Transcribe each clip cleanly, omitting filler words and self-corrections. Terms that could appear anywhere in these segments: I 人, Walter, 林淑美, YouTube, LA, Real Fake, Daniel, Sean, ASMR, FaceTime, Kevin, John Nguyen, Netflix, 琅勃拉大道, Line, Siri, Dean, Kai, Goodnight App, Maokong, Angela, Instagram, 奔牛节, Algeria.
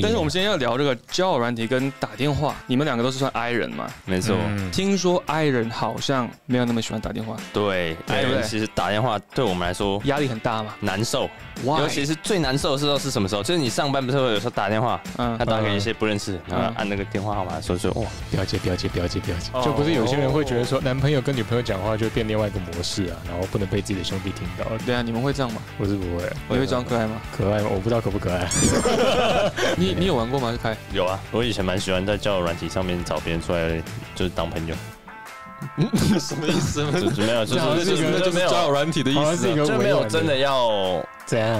但是我们今天要聊这个交友软体跟打电话，你们两个都是算 I 人嘛？没错。听说 I 人好像没有那么喜欢打电话。对 ，I 人其实打电话对我们来说压力很大嘛，难受。尤其是最难受的时候是什么时候？就是你上班不是有时候打电话，他打给一些不认识，然后按那个电话号码说哇，表姐表姐表姐表姐，就不是有些人会觉得说男朋友跟女朋友讲话就变另外一个模式啊，然后不能被自己的兄弟听到。对啊，你们会这样吗？我是不会。你会装可爱吗？可爱吗？我不知道可不可爱。 你有玩过吗？开有啊，我以前蛮喜欢在交友软体上面找别人出来，就是当朋友。什么意思？没有，就是没有交友软体的意思，就没有真的要怎样。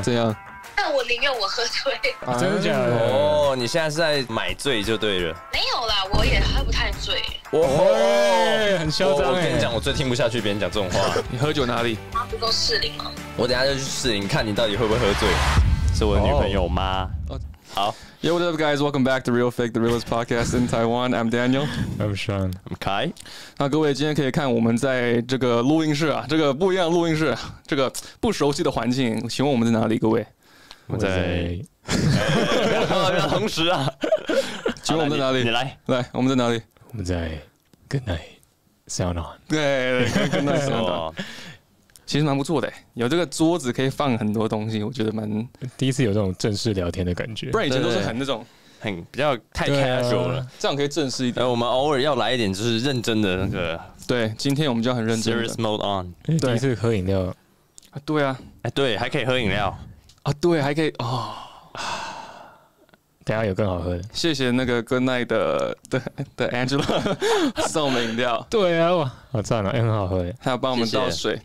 但我宁愿我喝醉。真的假的？哦，你现在是在买醉就对了。没有啦，我也喝不太醉。哦，很嚣张哎！我跟你讲，我最听不下去别人讲这种话。你喝酒哪里？啊，不都士林吗？我等下就去士林，看你到底会不会喝醉。是我的女朋友吗？ 好 ，Yo, what up, guys? Welcome back to Real Fake, the realest podcast in Taiwan. I'm Daniel. I'm Sean. I'm Kai. 那各位今天可以看我们在这个录音室啊，这个不一样的录音室，这个不熟悉的环境，请问我们在哪里？各位，我在。同时啊，请问我们在哪里？你来，我们在哪里？我们在 Goodnight Sound On。对 ，Goodnight Sound On。 其实蛮不错的，有这个桌子可以放很多东西，我觉得蛮第一次有这种正式聊天的感觉。不然以前都是很那种很比较太 casual 了，这样可以正式一点。我们偶尔要来一点就是认真的那个。对，今天我们就要很认真。Serious mode on。第一次喝饮料。对啊，哎对，还可以喝饮料啊，对，还可以哦。等下有更好喝的。谢谢那个 Goodnight 的 Angela 送我们饮料。对啊，好赞啊，很好喝耶。还有帮我们倒水。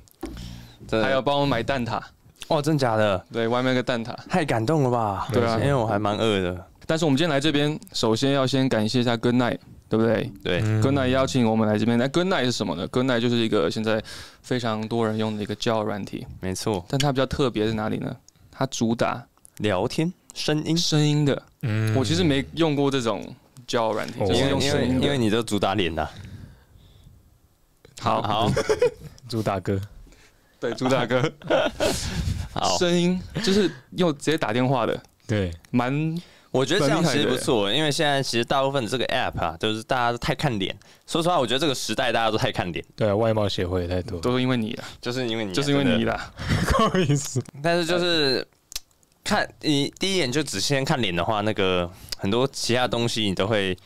还有帮我买蛋挞哦，真假的？对，外面有个蛋挞，太感动了吧？对啊，因为我还蛮饿的。但是我们今天来这边，首先要先感谢一下 Goodnight， 对不对？对 ，Goodnight 邀请我们来这边。那 Goodnight 是什么呢 ？Goodnight 就是一个现在非常多人用的一个交友软体，没错。但它比较特别是哪里呢？它主打聊天、声音的。我其实没用过这种交友软体，因为你都主打脸的。好，主打歌。 对，朱大哥，声音就是用直接打电话的，对，蛮，我觉得这样其实不错，因为现在其实大部分这个 app 啊，就是大家都太看脸。说实话，我觉得这个时代大家都太看脸，对，外貌协会也太多，都是因为你啦，就是因为你啦，不好意思。但是就是看你第一眼就只先看脸的话，那个很多其他东西你都会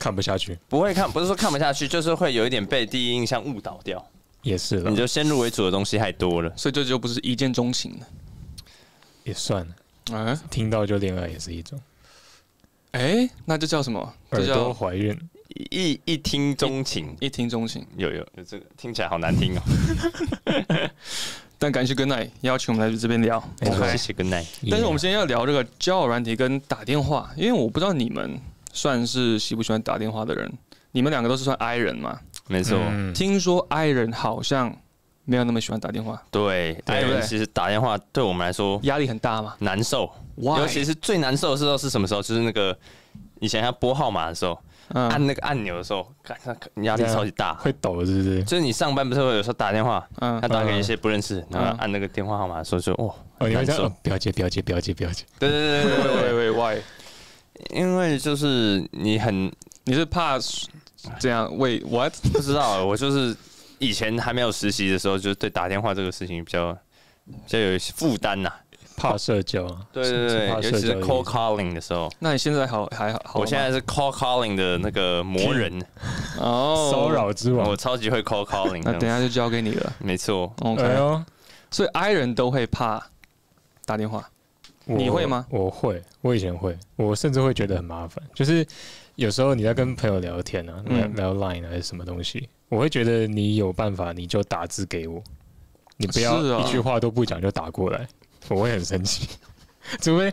看不下去，不会看，不是说看不下去，就是会有一点被第一印象误导掉。 也是了，你就先入为主的东西太多了，所以这就不是一见钟情了，也算了啊，听到就恋爱也是一种，哎，那就叫什么？耳朵怀孕，一听钟情，一听钟情，有这个听起来好难听哦。但感谢 Goodnight 邀请我们来这边聊，谢谢 Goodnight。但是我们今天要聊这个交友软体跟打电话，因为我不知道你们算是喜不喜欢打电话的人，你们两个都是算 I 人嘛？ 没错，听说 I 人好像没有那么喜欢打电话。对 ，I 人其实打电话对我们来说压力很大嘛，难受。尤其是最难受的时候是什么时候？就是那个以前要拨号码的时候，按那个按钮的时候，压力超级大，会抖是不是？就是你上班不是会有时候打电话，他打给一些不认识，然后按那个电话号码的时候，就哦，你会这样，表姐表姐表姐表姐。对，why？ 因为就是你是怕。 这样喂 ，what 不知道，我就是以前还没有实习的时候，就是对打电话这个事情比较有负担呐，怕社交。对，尤其是 call calling 的时候。那你现在还好？我现在是 call calling 的那个魔人哦，骚扰之王，我超级会 call calling。那等一下就交给你了，没错。OK， 所以 I 人都会怕打电话，你会吗？我会，我以前会，我甚至会觉得很麻烦，就是。 有时候你在跟朋友聊天啊，聊 Line 还是什么东西，我会觉得你有办法，你就打字给我，你不要一句话都不讲就打过来，我会很生气，除非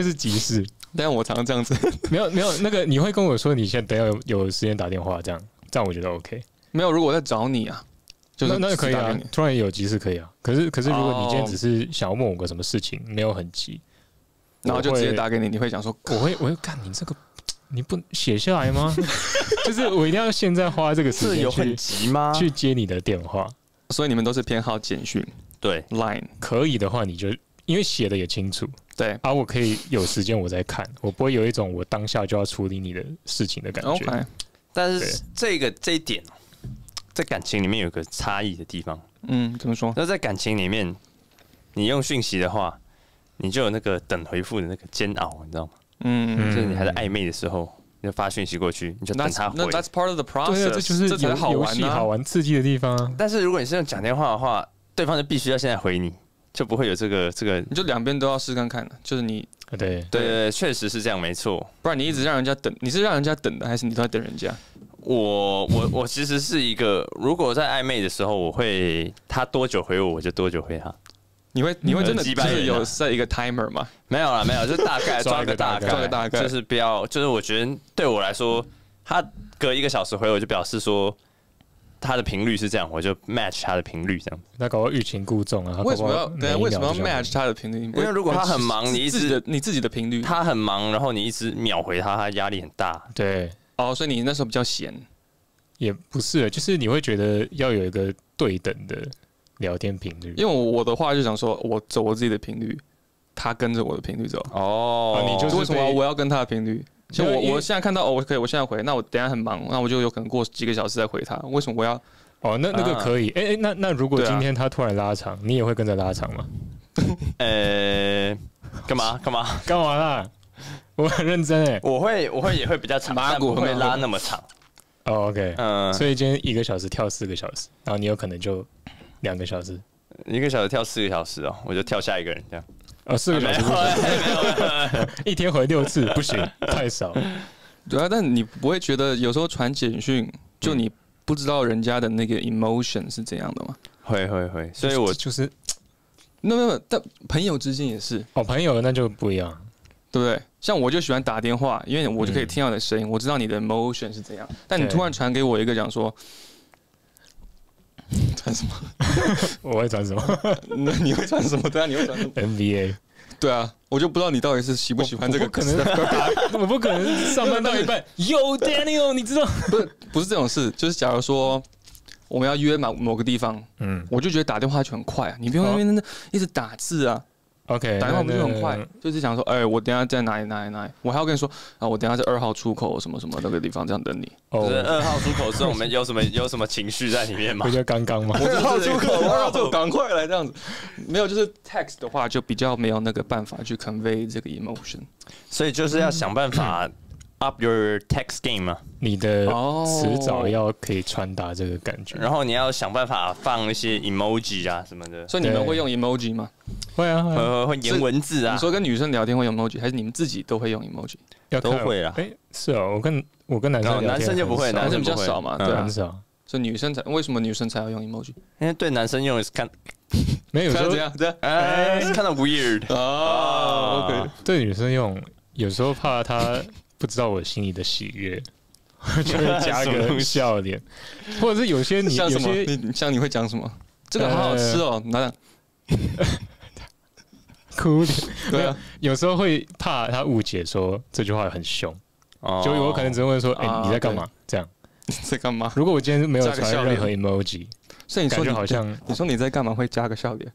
是急事，但我常常这样子，没有那个你会跟我说你现在等下有时间打电话这样我觉得 OK， 没有如果我在找你啊，就是那可以啊，突然有急事可以啊，可是如果你今天只是想要问我个什么事情，没有很急，然后就直接打给你，你会想说我会干你这个。 你不写下来吗？就是我一定要现在花这个时间去接你的电话，所以你们都是偏好简讯，对 Line 可以的话你就因为写的也清楚，对，啊，我可以有时间我再看，我不会有一种我当下就要处理你的事情的感觉。Okay, 但是这一点，在感情里面有个差异的地方。嗯，怎么说？那在感情里面，你用讯息的话，你就有那个等回复的那个煎熬，你知道吗？嗯，就是你还在暧昧的时候。你就发讯息过去，你就等他回。That's part of the process。对啊，这就是游戏好玩、刺激的地方啊。但是如果你是用讲电话的话，对方就必须要现在回你，就不会有这个。你就两边都要试看看了，就是你对，确实是这样，没错。不然你一直让人家等，你是让人家等的，还是你都在等人家？我其实是一个，如果在暧昧的时候，我会他多久回我，我就多久回他。你会真的就是有设一个 timer 吗？没有啦，没有，就大概抓个大概，就是不要，就是我觉得对我来说，他隔一个小时回我就表示说他的频率是这样，我就 match 他的频率这样。那搞到欲擒故纵啊？为什么要 match 他的频率？因为如果他很忙，你一直你自己的频率，他很忙，然后你一直秒回他，他压力很大。对，哦，所以你那时候比较闲，也不是，就是你会觉得要有一个对等的。聊天频率，因为我的话就想说，我走我自己的频率，他跟着我的频率走。哦，你就是为什么我要跟他的频率？像我现在看到哦，我可以，我现在回，那我等一下很忙，那我就有可能过几个小时再回他。为什么我要？哦，那个可以。哎，那如果今天他突然拉长，你也会跟着拉长吗？干嘛啦？我很认真哎，我会也会比较长，但不会拉那么长。哦 ，OK， 所以今天1个小时跳4个小时，然后你有可能就。2个小时，1个小时跳4个小时哦，我就跳下一个人这样。哦，4个小时没有，一天回6次不行，太少。对啊，但你不会觉得有时候传简讯，就你不知道人家的那个 emotion 是怎样的吗？会，所以我就是，没有，但朋友之间也是。哦，朋友那就不一样，对不对？像我就喜欢打电话，因为我就可以听到你的声音，我知道你的 emotion 是怎样。但你突然传给我一个讲说。传什么？我会传什么？那你会传什么？对啊，你会传什么 ？NBA。对啊，我就不知道你到底是喜不喜欢这个。我不可能上班到一半，有 Daniel， 你知道？不是这种事，就是假如说我们要约某个地方，我就觉得打电话就很快啊，你不用那边一直打字啊。OK， 打电话不是很快，就是想说，哎，我等一下在哪里，我还要跟你说啊，我等一下在2号出口什么什么那个地方这样等你。哦，2号出口是我们有什么情绪在里面吗？不就刚刚吗？2号出口，赶快来这样子。没有，就是 text 的话就比较没有那个办法去 convey 这个 emotion， 所以就是要想办法 up your text game 嘛，你的迟早要可以传达这个感觉。然后你要想办法放一些 emoji 啊什么的。所以你们会用 emoji 吗？会言文字啊！你说跟女生聊天会用 emoji， 还是你们自己都会用 emoji？ 都会啊。哎，是啊，我跟男生聊天，男生就不会，男生比较少嘛，对，很少。所以女生才为什么女生才要用 emoji？ 因为对男生用是看没有说这样，哎，看到 weird 哦。OK， 对女生用有时候怕她不知道我心里的喜悦，就会加个笑脸，或者是有些你像什么，像你会讲什么？这个好好吃哦，拿来。哭点，对啊，有时候会怕他误解说这句话很凶，就我可能只会问说，哎，你在干嘛？这样在干嘛？如果我今天没有传任何 emoji， 所以你说好像你说你在干嘛会加个笑脸，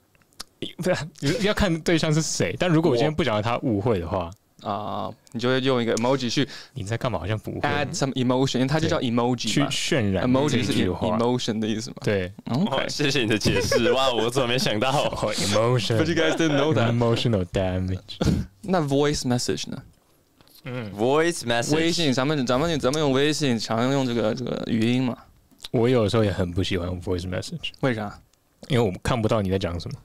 对啊，要看对象是谁。但如果我今天不想让他误会的话，啊，你就会用一个 emoji 去你在干嘛？好像不会 add some emotion， 因为它就叫 emoji 去渲染 emoji 是 emotion 的意思嘛？对，谢谢你的解释，哇，我怎么没想到 emotion？ But you guys didn't know that emotional damage。那 voice message 呢？voice message 微信，咱们用微信，常用这个语音嘛。我有时候也很不喜欢用 voice message， 为啥？因为我看不到你在讲什么。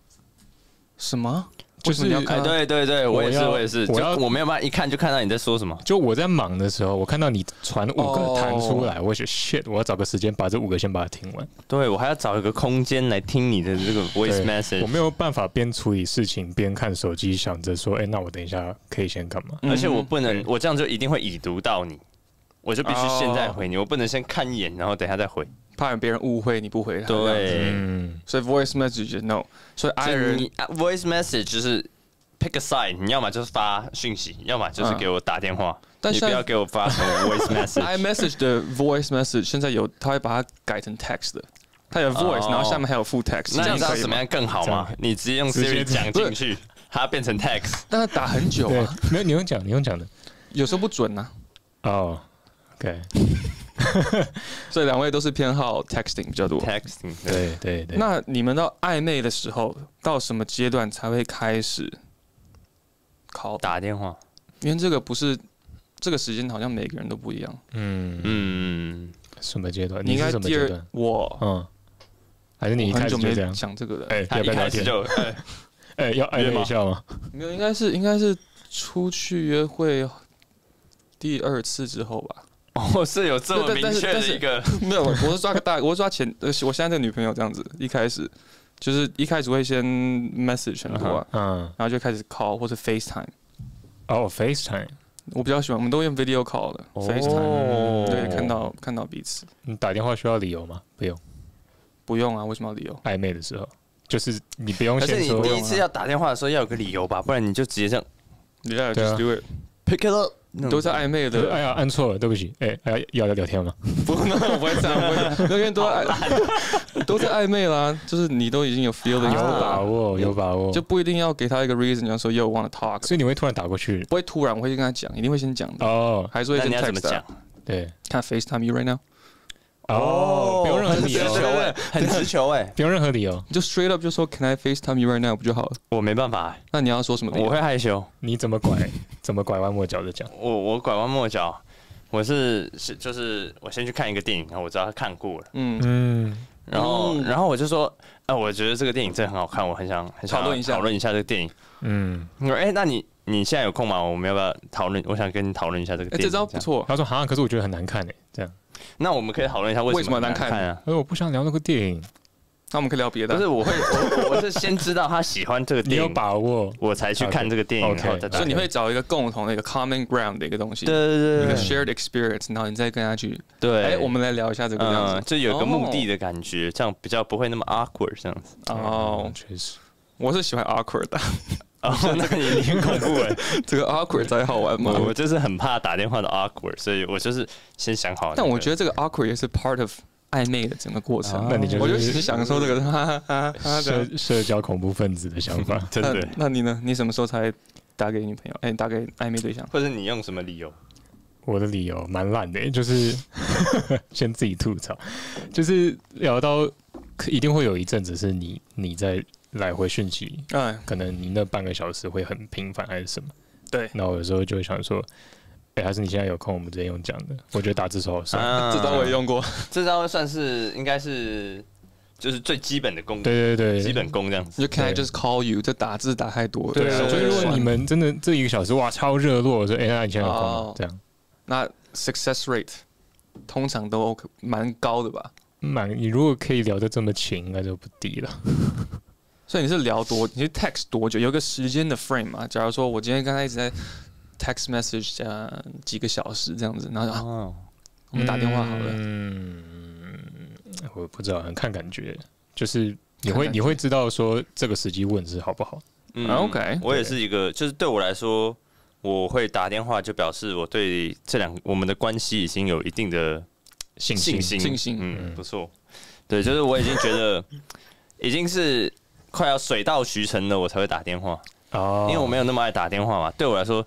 什么？就是对，我也是，我没有办法一看就看到你在说什么。就我在忙的时候，我看到你传5个弹出来，我就 shit， 我要找个时间把这5个先把它听完。对，我还要找一个空间来听你的这个 voice message。我没有办法边处理事情边看手机，想着说，哎，那我等一下可以先干嘛？而且我不能，我这样就一定会已读到你，我就必须现在回你，我不能先看一眼，然后等一下再回。怕别人误会你不回他，对，所以 voice message no， 所以 voice message 就是 pick a side， 你要么就是发讯息，要么就是给我打电话，但你不要给我发什么 voice message。iMessage 的 voice message 现在有，它会把它改成 text 的，它有 voice， 然后下面还有 full text。那你知道怎么样更好吗？你直接用 Siri 讲进去，它变成 text， 但它打很久啊。没有，你用讲的，有时候不准啊。哦、oh, ，OK 。所以两位都是偏好 texting 比较多。texting 对对对。那你们到暧昧的时候，到什么阶段才会开始打电话？因为这个不是这个时间，好像每个人都不一样。嗯嗯。什么阶段？你应该第二我嗯。还是你一开始就这样想这个的？哎、欸，要不要聊天？哎，要暧昧一下吗？没有，应该是出去约会第二次之后吧。哦，是有这么明确的一个没有，我是抓前，我现在这个女朋友这样子，一开始会先 message 很多啊，然后就开始 call 或者 FaceTime。哦、，FaceTime， 我比较喜欢，我们都用 video call 的 FaceTime，、哦、对，看到彼此。你打电话需要理由吗？不用。不用啊，为什么要理由？暧昧的时候，就是你不用先说。可是你第一次要打电话的时候要有个理由吧，不然你就直接这样。Yeah, just do it. Pick it up. 都在暧昧的，哎呀，按错了，对不起。哎，要聊天吗？不，我不会这样，因为都在暧昧啦，就是你都已经有 feel 的，有把握，就不一定要给他一个 reason， 要说 yo wanna talk。所以你会突然打过去？不会突然，我会跟他讲，一定会先讲的。哦，还是会先 text。对，看 FaceTime you right now。哦、oh, ，不用任何理由，很直球哎、欸，不用任何理由，就 straight up 就说 Can I FaceTime you right now 不就好了？我没办法、欸，那你要说什么理由？我会害羞，你怎么拐弯抹角的讲？我拐弯抹角，我是就是我先去看一个电影，然后我知道他看过了，嗯，然后我就说，啊，我觉得这个电影真的很好看，我很想讨论一下这个电影，嗯，我说哎，那你现在有空吗？我们要不要讨论？我想跟你讨论一下这个电影，这招不错。他说哈，可是我觉得很难看哎、欸，这样。那我们可以讨论一下为什么难看啊？因为我不想聊那个电影，那我们可以聊别的。不是，我是先知道他喜欢这个电影，你有把握，我才去看这个电影。Okay. 所以你会找一个共同的一个 common ground 的一个东西，对，一个 shared experience， 然后你再跟他去对，哎，我们来聊一下这个这样子，就有一个目的的感觉， oh. 这样比较不会那么 awkward 这样子。哦，确实，我是喜欢 awkward 的。哦，那个也很恐怖哎！这个 awkward 才好玩嘛。我就是很怕打电话的 awkward， 所以我就是先想好。但我觉得这个 awkward 也是 part of 暧昧的整个过程。那你就是我就只是享受这个社交恐怖分子的想法，真的。那你呢？你什么时候才打给女朋友？哎，打给暧昧对象？或者你用什么理由？我的理由蛮烂的，就是先自己吐槽，就是聊到一定会有一阵子是你在。来回讯息，哎，可能你那半个小时会很频繁还是什么？对。那我有时候就会想说，哎，还是你现在有空，我们直接用讲的。我觉得打字手好帅，这招我也用过，这招算是应该是就是最基本的功，对，基本功这样子。就 Can I just call you？ 这打字打太多，对啊。所以如果你们真的这一个小时哇超热络，我说哎，那你现在有空这样？那 success rate 通常都蛮高的吧？你如果可以聊得这么勤，那就不低了。所以你是聊多，你是 text 多久？有个时间的 frame 嘛？假如说我今天刚才一直在 text message 几个小时这样子，然后就、啊、我们打电话好了。嗯，我不知道，很看感觉，就是你会知道说这个时机问是好不好。嗯 ，OK， 我也是一个，就是对我来说，我会打电话就表示我对我们的关系已经有一定的信心。嗯，不错。对，就是我已经觉得已经是。快要水到渠成了，我才会打电话。哦，因为我没有那么爱打电话嘛。对我来说，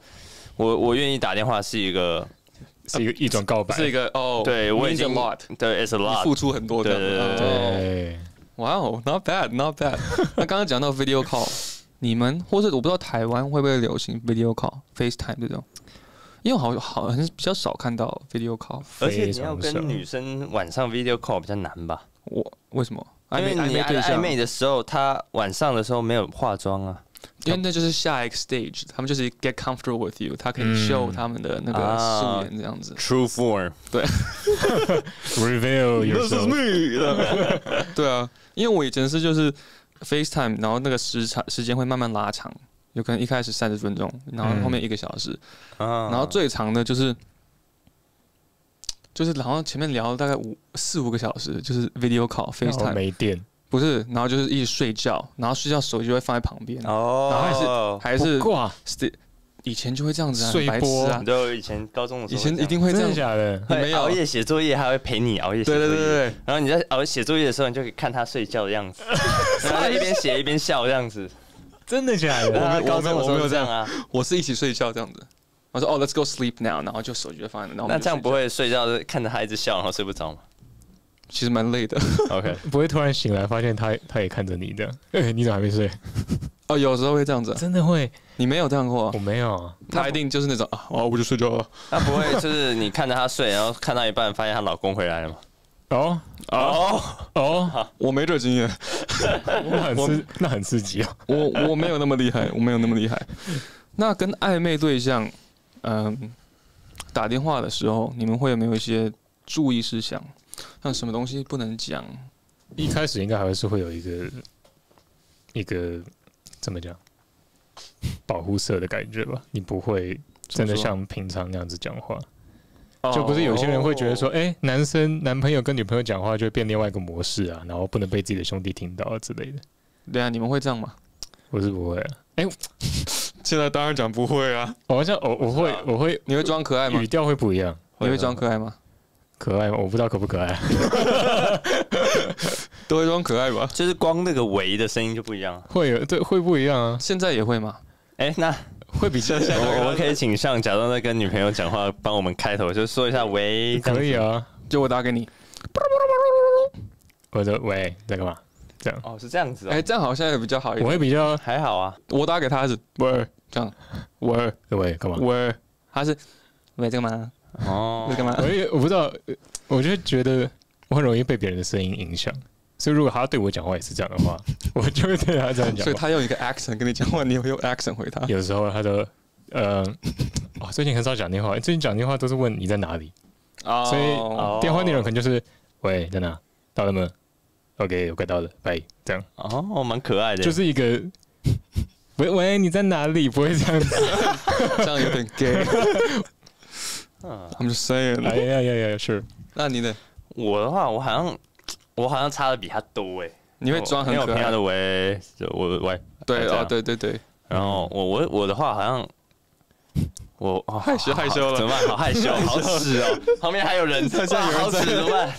我愿意打电话是一种告白，是一个哦，对我已经 a lot， 对 ，it's a lot， 付出很多的。对，哇哦 ，not bad，not bad。那刚刚讲到 video call， 你们或是我不知道台湾会不会流行 video call、FaceTime 这种，因为好像比较少看到 video call， 而且你要跟女生晚上 video call 比较难吧？为什么？因为你暧昧的时候，他晚上的时候没有化妆啊，因为那就是下一个 stage， 他们就是 get comfortable with you， 他可以 show 他们的那个素颜这样子。True form， 对，reveal yourself， me， 对啊，因为我以前是就是 FaceTime， 然后那个时间会慢慢拉长，有可能一开始30分钟，然后后面1个小时，然后最长的就是好像前面聊了大概4、5个小时，就是 video call FaceTime 没电，不是，然后就是一直睡觉，然后睡觉手机就会放在旁边，哦，然后还是挂，以前就会这样子啊，睡波啊，对，以前高中的时候，以前一定会这样，假的，你没有熬夜写作业，还会陪你熬夜写作业，对，然后你在熬夜写作业的时候，你就可以看他睡觉的样子，然后一边写一边笑这样子。真的假的？我没有这样啊，我是一起睡觉这样子。我说哦 ，Let's go sleep now， 然后就手机就放在那。那这样不会睡觉看着他一直笑，然后睡不着吗？其实蛮累的。OK， 不会突然醒来发现他也看着你这样，你怎么还没睡？哦，有时候会这样子，真的会。你没有这样过？我没有。他一定就是那种啊，我就睡觉了。那不会就是你看着他睡，然后看到一半发现她老公回来了吗？哦，我没这经验，那很刺激啊！我没有那么厉害，我没有那么厉害。那跟暧昧对象，打电话的时候，你们会有没有一些注意事项？像什么东西不能讲？一开始应该还是会有一个怎么讲保护色的感觉吧？你不会真的像平常那样子讲话。就不是有些人会觉得说，男朋友跟女朋友讲话就会变另外一个模式啊，然后不能被自己的兄弟听到之类的。对啊，你们会这样吗？我是不会啊。现在当然讲不会啊。我会。你会装可爱吗？语调会不一样。你会装可爱吗？可爱吗？我不知道可不可爱。都会装可爱吧？就是光那个喂的声音就不一样。会不一样啊。现在也会吗？那。会比较像我可以请上假装在跟女朋友讲话，帮我们开头就说一下喂，可以啊，就我打给你，我说喂，在干嘛？这样哦，是这样子哦，这样好像也比较好一点，我会比较还好啊，我打给他是喂，这样喂干嘛？喂，他是喂这个吗？哦，这个吗？我不知道，我就觉得我很容易被别人的声音影响。所以如果他对我讲话也是这样的话，我就会对他这样讲。所以他用一个 accent 跟你讲话，你会用 accent 回他。有时候他就最近很少讲电话，最近讲电话都是问你在哪里，所以电话内容可能就是喂在哪，到了吗 ？OK， 我快到了，拜，这样。哦，蛮可爱的。就是一个喂你在哪里，不会这样子，这样有点 gay。I'm just saying。哎呀呀呀，是。那你呢？我的话，我好像差的比他多哎，你会装很可爱，没有平常的喂，我喂，对啊，对。然后我的话好像我害羞了，怎么办？好害羞，好耻哦！旁边还有人，好耻，怎么办？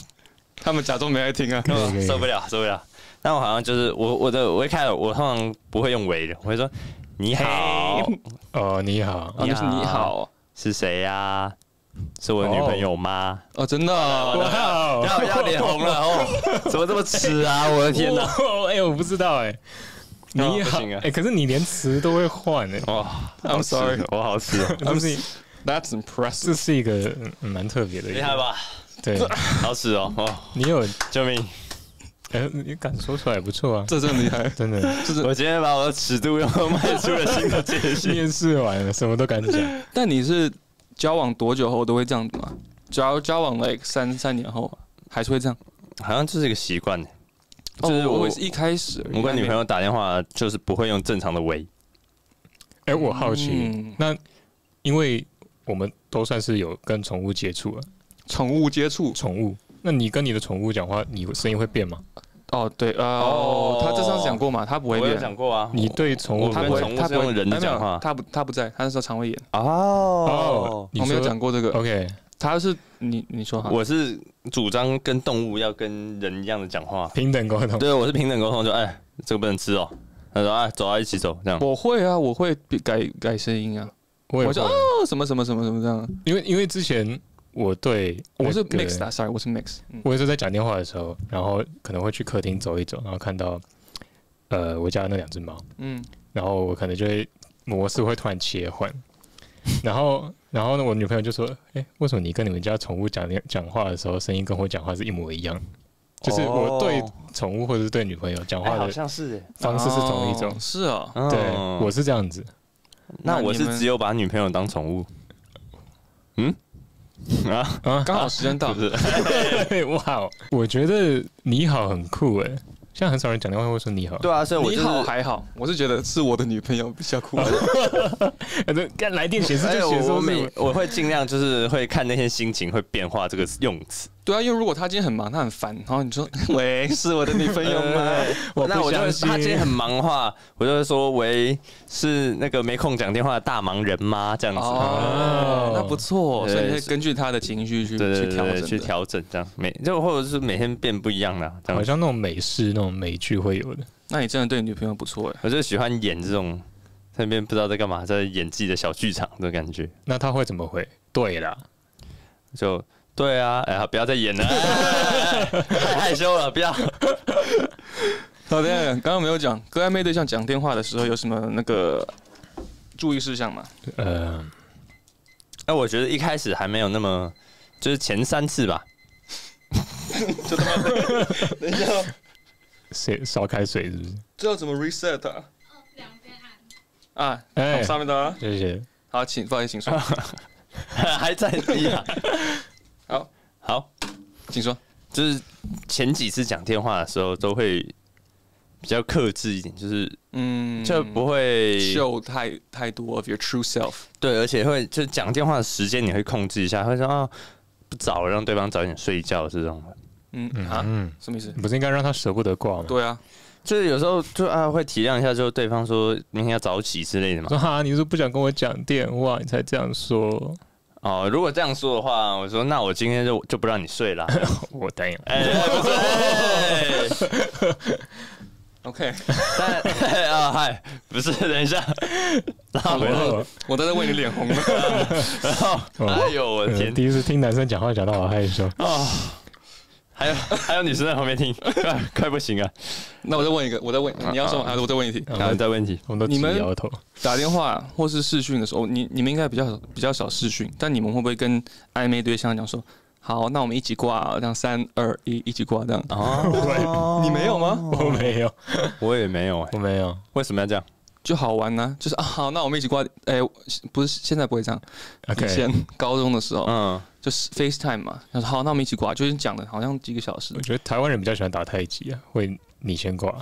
他们假装没在听啊，受不了。但我好像就是我一开始我通常不会用喂的，我会说你好哦，你好，就是你好，是谁呀？是我女朋友吗？哦，真的，要脸红了哦！怎么这么迟啊？我的天哪！我不知道哎。你好，可是你连词都会换哎。哦 ，I'm sorry， 我好迟。That's impressive， 这是一个蛮特别的，厉害吧？对，好迟哦。你有救命！你敢说出来不错啊，这真的厉害，真的。我今天把我的尺度又迈出了新的界限。面试完了，什么都敢讲。但你是。交往多久后都会这样子吗？交往了三年后还是会这样，好像就是一个习惯的。就是我一开始我跟女朋友打电话就是不会用正常的喂。我好奇，那因为我们都算是有跟宠物接触了，宠物，那你跟你的宠物讲话，你声音会变吗？哦，对，他这上次讲过嘛，他不会变。我有讲过啊。你对宠物，他不用人讲话，他不在，他那时候肠胃炎。哦，我没有讲过这个。OK， 他是你说好。我是主张跟动物要跟人一样的讲话，平等沟通。对，我是平等沟通，就这个不能吃哦。他说走啊，一起走这样。我会啊，我会改声音啊。我就什么这样。因为之前。我是 mix 的 ，sorry， 我是 mix。我有时候在讲电话的时候，然后可能会去客厅走一走，然后看到我家那两只猫，然后我可能就会模式会突然切换，然后呢，我女朋友就说，为什么你跟你们家宠物讲话的时候，声音跟我讲话是一模一样？就是我对宠物或者是对女朋友讲话的方式是同一种，是哦，对，我是这样子。那我是只有把女朋友当宠物，刚好时间到，是哇！我觉得你好很酷哎，现在很少人讲电话会说你好。对啊，所以我你好还好，我是觉得是我的女朋友比较酷。来电显示就显示我会尽量就是会看那天心情会变化这个用词。对啊，因为如果他今天很忙，他很烦，然后你说喂，是我的女朋友吗？那我就他今天很忙的话，我就会说喂，是那个没空讲电话的大忙人吗？这样子。哦，那不错，所以你可以根据他的情绪去调整，这样就或者是每天变不一样啦。好像那种美式那种美剧会有的。那你真的对你女朋友不错哎。我就喜欢演这种在那边不知道在干嘛，在演自己的小剧场的感觉。那他会怎么回？对啦，就对啊，哎呀，不要再演了，太害羞了，不要。好的，刚刚没有讲，跟暧昧对象讲电话的时候有什么那个注意事项吗？我觉得一开始还没有那么，就是前三次吧。就他妈的，等一下，谁烧开水是不是？这要怎么 reset 啊？两边按啊，哎，上面的啊，谢谢。好，请不好意思，请说。还在低啊？好好，请说。就是前几次讲电话的时候都会比较克制一点，就是就不会秀太多 of your true self。对，而且会就讲电话的时间你会控制一下，会说啊。不早了，让对方早一点睡觉是这种的。什么意思？不是应该让他舍不得挂吗？对啊，就是有时候就啊会体谅一下，就对方说明天要早起之类的嘛。说啊，你是不想跟我讲电话，你才这样说。哦，如果这样说的话，我说那我今天就不让你睡了。我答应。OK， 但啊嗨，不是，等一下，然后我都在为你脸红了，然后哎呦我的天，第一次听男生讲话讲到好害羞哦，还有女生在旁边听，快不行啊！那我再问一个，你要说还是我再问一题？还有再问一题，我们都直摇头。打电话或是视讯的时候，你们应该比较少视讯，但你们会不会跟暧昧对象讲说？好，那我们一起挂，这样3、2、1，一起挂这样。哦，你没有吗？我没有，我也没有哎，我没有。为什么要这样？就好玩呢，就是啊，好，那我们一起挂。哎，不是，现在不会这样。以前高中的时候，就是 FaceTime 嘛，他说好，那我们一起挂，就是讲了好像几个小时。我觉得台湾人比较喜欢打太极啊，会你先挂。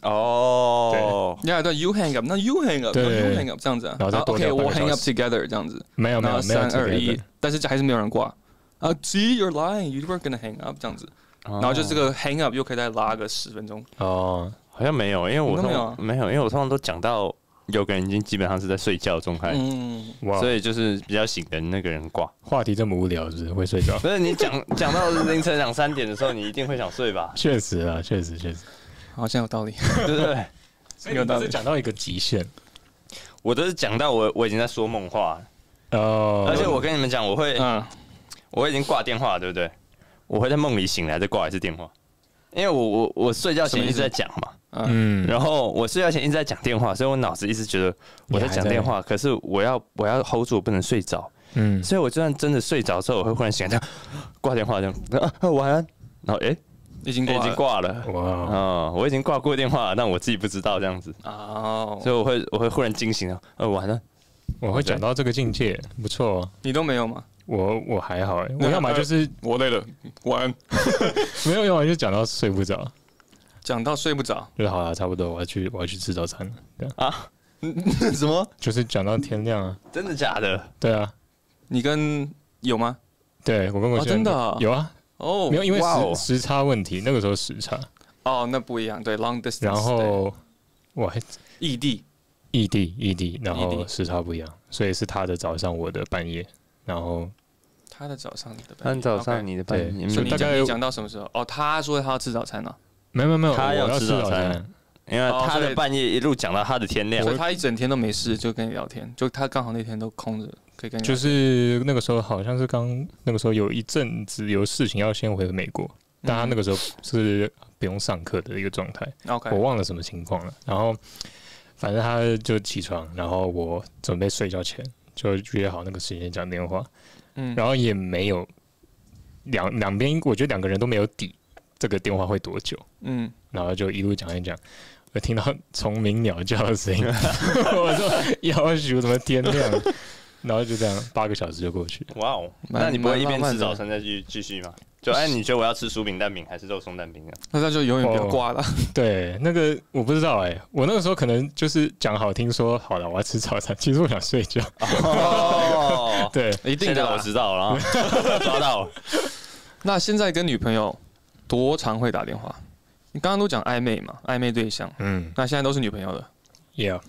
哦，对 ，You hang up， 那 You hang up， You hang up 这样子啊。然后 OK， 我 hang up together 这样子。没有，3、2、1，但是还是没有人挂。啊 ，See you're lying, you weren't gonna hang up 这样子，然后就这个 hang up 又可以再拉个10分钟。哦，好像没有，因为我通常都讲到有个人已经基本上是在睡觉状态，所以就是比较醒的那个人挂。话题这么无聊，是会睡着？不是你讲到凌晨2、3点的时候，你一定会想睡吧？确实啊，确实，好像有道理，对不对？所以你都是讲到一个极限，我都是讲到我已经在说梦话哦，而且我跟你们讲，我已经挂电话，对不对？我会在梦里醒来再挂一次电话，因为我睡觉前一直在讲嘛，然后我睡觉前一直在讲电话，所以我脑子一直觉得我在讲电话，可是我要 hold 住，我不能睡着，所以我就算真的睡着之后，我会忽然醒来，这样挂电话，这样晚安，然后已经挂了，哇，我已经挂过电话了，但我自己不知道这样子，所以我会忽然惊醒啊，晚安，我会讲到这个境界，不错，你都没有吗？我还好哎，我要嘛就是我累了，晚安。没有，要嘛就讲到睡不着，就好了，差不多，我要去吃早餐了。啊？什么？就是讲到天亮啊？真的假的？对啊，你跟有吗？对，我跟我真的有啊。哦，没有，因为时差问题，那个时候时差。哦，那不一样，对 ，long distance。然后我还异地，然后时差不一样，所以是他的早上，我的半夜。然后他的早上，你的半夜，所以大概讲到什么时候？哦，他说他要吃早餐呢。没有，他要吃早餐，因为他的半夜一路讲到他的天亮，所以他一整天都没事，就跟你聊天。就他刚好那天都空着，可以跟你。就是那个时候好像是那个时候有一阵子有事情要先回美国，但他那个时候是不用上课的一个状态。我忘了什么情况了。然后反正他就起床，然后我准备睡觉前。就约好那个时间讲电话，然后也没有两边，我觉得两个人都没有底，这个电话会多久？然后就一路讲一讲，我听到虫鸣鸟叫的声音，我说要许怎么天亮，然后就这样8个小时就过去。哇哦，那你不会一边吃早餐再继续吗？就哎，你觉得我要吃薯饼蛋饼还是肉松蛋饼啊？那他就永远不要挂了。对，那个我不知道哎，我那个时候可能就是讲好听说好了，我要吃早餐，其实我想睡觉。哦，对，一定的，我知道了，抓到。那现在跟女朋友多常会打电话？你刚刚都讲暧昧嘛，暧昧对象，那现在都是女朋友的 ，Yeah。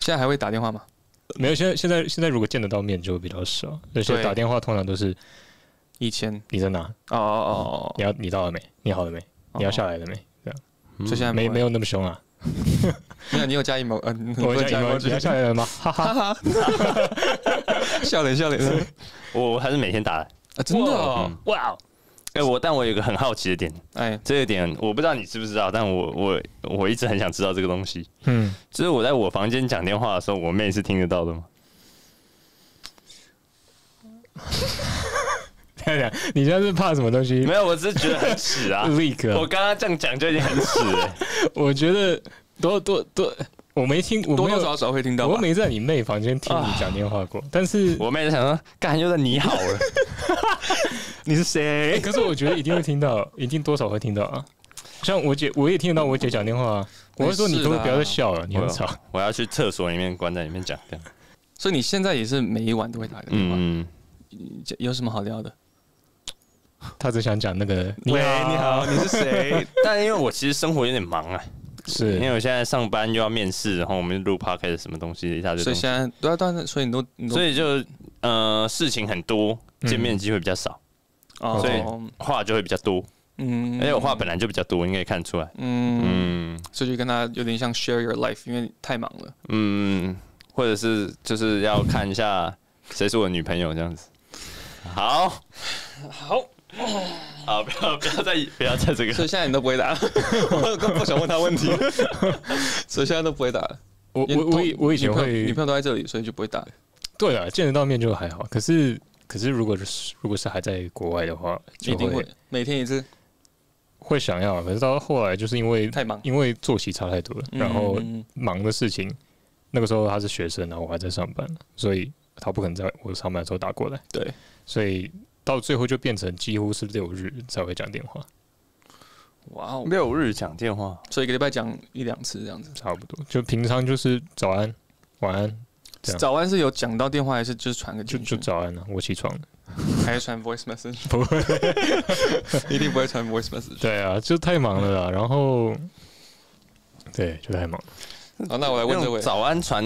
现在还会打电话吗？没有，现在如果见得到面就比较少，而且打电话通常都是。以前你在哪？哦，你到了没？你好了没？你要下来了没？这样，这现在没有那么凶啊。你有加 emoji？ 我有加 emoji， 要笑脸吗？哈哈哈，笑脸笑脸。我还是每天打的啊，真的哦，哇！哎，但我有一个很好奇的点，哎，这个点我不知道你知不知道，但我一直很想知道这个东西。嗯，就是我在我房间讲电话的时候，我妹是听得到的吗？你现在是怕什么东西？没有，我只是觉得很耻啊 ！leak， 我刚刚这样讲就已经很耻了。我觉觉得多，我没听，我多多少少会听到。我没在你妹房间听你讲电话过，但是我妹在想说，干又在你好了，你是谁、欸？可是我觉得一定会听到，一定多少会听到啊。像我姐，我也听得到我姐讲电话、啊。我会说你都不要再笑了，你很吵。我要去厕所里面关在里面讲。所以你现在也是每一晚都会打个电话，嗯，有什么好聊的？他只想讲那个你好，喂，你好，你是谁？但因为我其实生活有点忙啊，是因为我现在上班又要面试，然后我们录 podcast 什么东西，一下就所以现在对啊，但是所以你都所以就事情很多，见面机会比较少，嗯、所以话就会比较多，嗯，而且我话本来就比较多，应该看得出来，嗯嗯，所以就跟他有点像 share your life， 因为太忙了，嗯，或者是就是要看一下谁是我的女朋友这样子，好，好。好，不要再这个。所以现在你都不会打，我不想问他问题，所以现在都不会打了。我以前会，女朋友都在这里，所以就不会打。对啊，见得到面就还好。可是如果是还在国外的话，一定会每天一次。会想要，可是到后来就是因为太忙，因为作息差太多了，然后忙的事情。那个时候他是学生，然后我还在上班，所以他不可能在我上班的时候打过来。对，所以。到最后就变成几乎是6日才会讲电话，哇哦，6日讲电话，所以一个礼拜讲1-2次这样子，差不多。就平常就是早安、晚安，早安是有讲到电话还是就是传个简讯？就早安了、啊，我起床了，还是传 voice message？ 不会，一定不会传 voice message。对啊，就太忙了啦，然后对，就太忙了。好，那我来问这位，早安传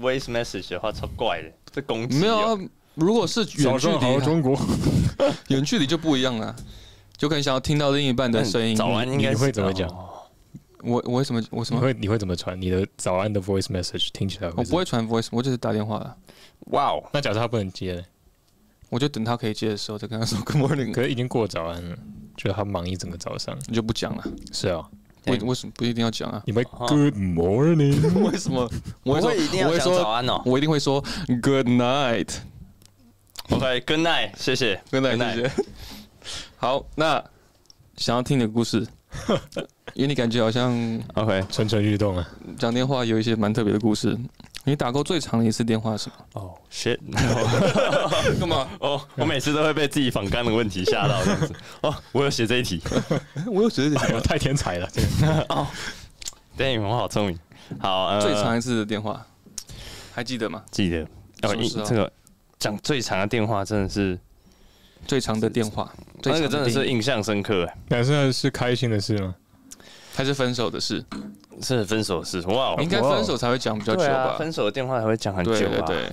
voice message 的话超怪的，这攻击、喔、没有、啊。如果是远距离，中国远距离就不一样了，就可能想要听到另一半的声音。早安应该你会怎么讲？我为什么你会怎么传你的早安的 voice message？ 听起来我不会传 voice， 我就是打电话了。哇哦，那假设他不能接呢，我就等他可以接的时候再跟他说 Good morning。可是已经过早安了，就他忙一整个早上，你就不讲了。是啊。为什么不一定要讲啊？你们 Good morning？ 为什么？我会一定要讲早安哦，我一定会说 Good night。OK，Good night， 谢谢 ，Good night， 谢谢。好，那想要听你的故事，因为你感觉好像 OK 蠢蠢欲动啊。讲电话有一些蛮特别的故事。你打过最长的一次电话是什么？哦 ，shit， 干嘛？哦，我每次都会被自己反刚的问题吓到这样子。哦，我有写这一题，我有写这一题，太天才了。哦，对，我好聪明。好，最长一次的电话还记得吗？记得。哦，这个。讲最长的电话真的是最长的电话，那个真的是印象深刻。但是开心的事吗？还是分手的事？是分手的事。哇，应该分手才会讲比较久吧？分手的电话才会讲很久吧？对对对。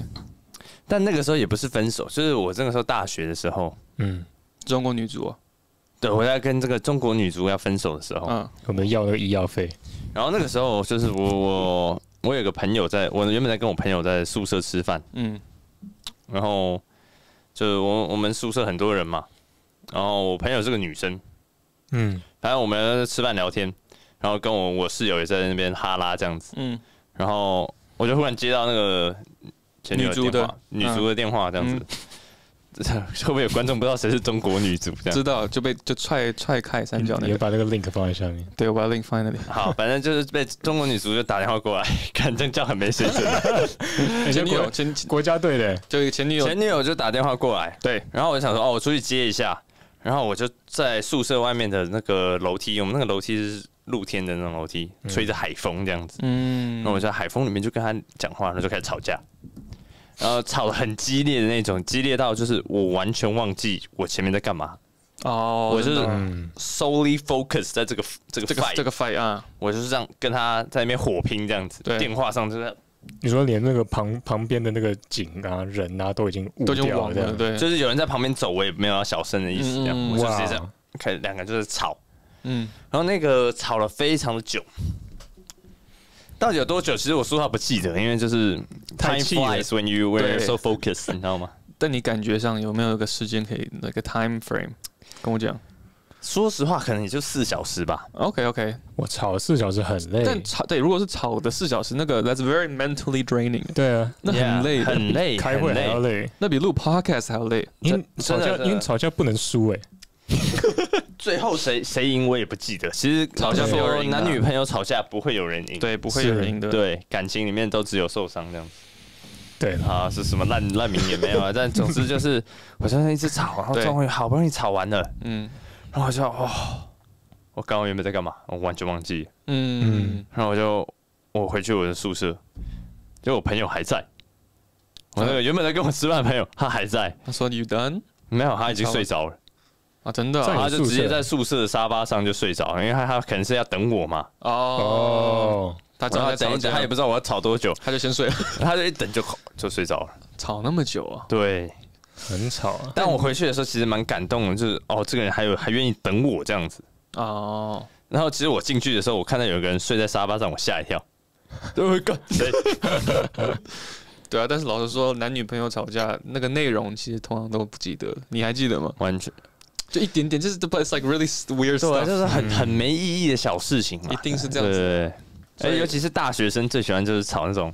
但那个时候也不是分手，就是我那个时候大学的时候，嗯，中国女足，对，我在跟这个中国女足要分手的时候，嗯，我们要那个医药费。然后那个时候就是我有个朋友在，我原本在跟我朋友在宿舍吃饭，嗯。然后就是我们宿舍很多人嘛，然后我朋友是个女生，嗯，反正我们吃饭聊天，然后跟我室友也在那边哈拉这样子，嗯，然后我就忽然接到那个前女友的电话，女足的电话这样子，会不会有观众不知道谁是中国女足？知道就被踹开三角那个，你把那个 link 放在下面，对，我把 link 放在那里。好，反正就是被中国女足就打电话过来，看这叫很没水准。前女友国家队的，就前女友就打电话过来，对。然后我就想说，哦，我出去接一下。然后我就在宿舍外面的那个楼梯，我们那个楼梯是露天的那种楼梯，吹着海风这样子。嗯。那我在海风里面就跟他讲话，然后就开始吵架。然后吵得很激烈的那种，激烈到就是我完全忘记我前面在干嘛。哦，我就是 solely focus 在这个 fight 啊，我就是这样跟他在那边火拼这样子。对，电话上就是你说连那个旁边的那个景啊、人啊都已经忘了，对，就是有人在旁边走，我也没有要小声的意思，这样我就直接这样开始两个就是吵。嗯，然后那个吵了非常的久，到底有多久？其实我说话不记得，因为就是太flies when you were so focused， 你知道吗？但你感觉上有没有一个时间可以那个 time frame 跟我讲？说实话，可能也就4小时吧。OK， 我吵了4小时很累。但吵对，如果是吵的4小时，那个 that's very mentally draining。对啊，那很累，很累，开会还要累，那比录 podcast 还要累。因为吵架不能输哎。最后谁赢我也不记得。其实好像说男女朋友吵架不会有人赢，对，不会有人赢的。对，感情里面都只有受伤这样子。对啊，是什么烂名也没有啊。但总之就是，我真的一直吵，然后终于好不容易吵完了，嗯。然后我就哦，我刚刚原本在干嘛？我完全忘记了。嗯，然后我回去我的宿舍，就我朋友还在，我那个原本在跟我吃饭的朋友他还在。他说 ：“You done？” 没有，他已经睡着了。啊，真的、哦？他就直接在宿舍的沙发上就睡着，因为他可能是要等我嘛。哦，他只要等一等，他也不知道我要吵多久，他就先睡了。他就一等就睡着了，吵那么久啊？对。很吵、啊，但我回去的时候其实蛮感动的，就是哦，这个人还愿意等我这样子哦。然后其实我进去的时候，我看到有一个人睡在沙发上，我吓一跳。Oh my god！ 对啊，但是老实说，男女朋友吵架那个内容其实通常都不记得，你还记得吗？完全就一点点，就是 it's like really weird stuff，、啊、就是很没意义的小事情嘛，一定是这样子。对，尤其是大学生最喜欢就是吵那种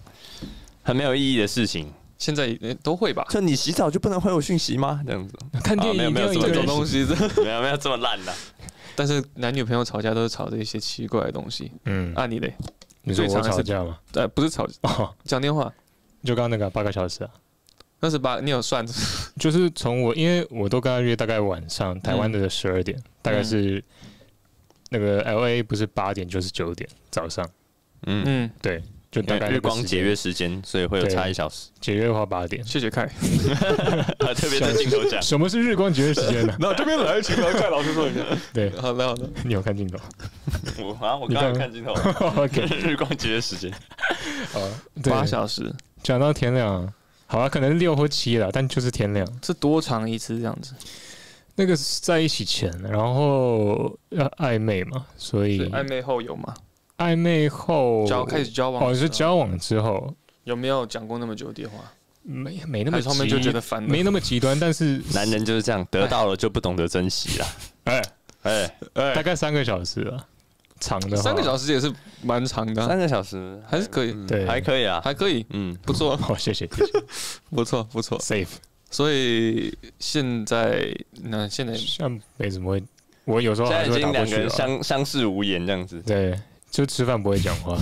很没有意义的事情。现在都会吧？就你洗澡就不能回我讯息吗？这样子看电影没有这种东西，没有这么烂的。但是男女朋友吵架都是吵这一些奇怪的东西。嗯，啊你嘞？你说我吵架吗？不是吵，讲电话。就刚刚那个8个小时啊，28，你有算？就是从我，因为我都跟他约大概晚上台湾的12点，大概是那个 LA 不是8点就是9点早上。嗯，对。就大概日光节约时间，所以会有差1小时。节约的话8点，谢谢凯。特别在镜头讲，什么是日光节约时间呢？那这边来，请凯老师说一下。对，好的。你有看镜头？我刚刚看镜头。OK， 日光节约时间。8小时。讲到天亮，好啊，可能6或7了，但就是天亮。是多长一次这样子？那个在一起前，然后要暧昧嘛，所以暧昧后有吗？暧昧后开始交往哦，是交往之后有没有讲过那么久的电话？没那么急，后面就觉得烦，没那么极端，但是男人就是这样，得到了就不懂得珍惜啦。哎，大概3个小时啊，长的3个小时也是蛮长的，3个小时还是可以，对，还可以啊，还可以，嗯，不错，好，谢谢，不错 ，safe。所以现在没什么会，我有时候现在已经2个人相视无言这样子，对。就吃饭不会讲话。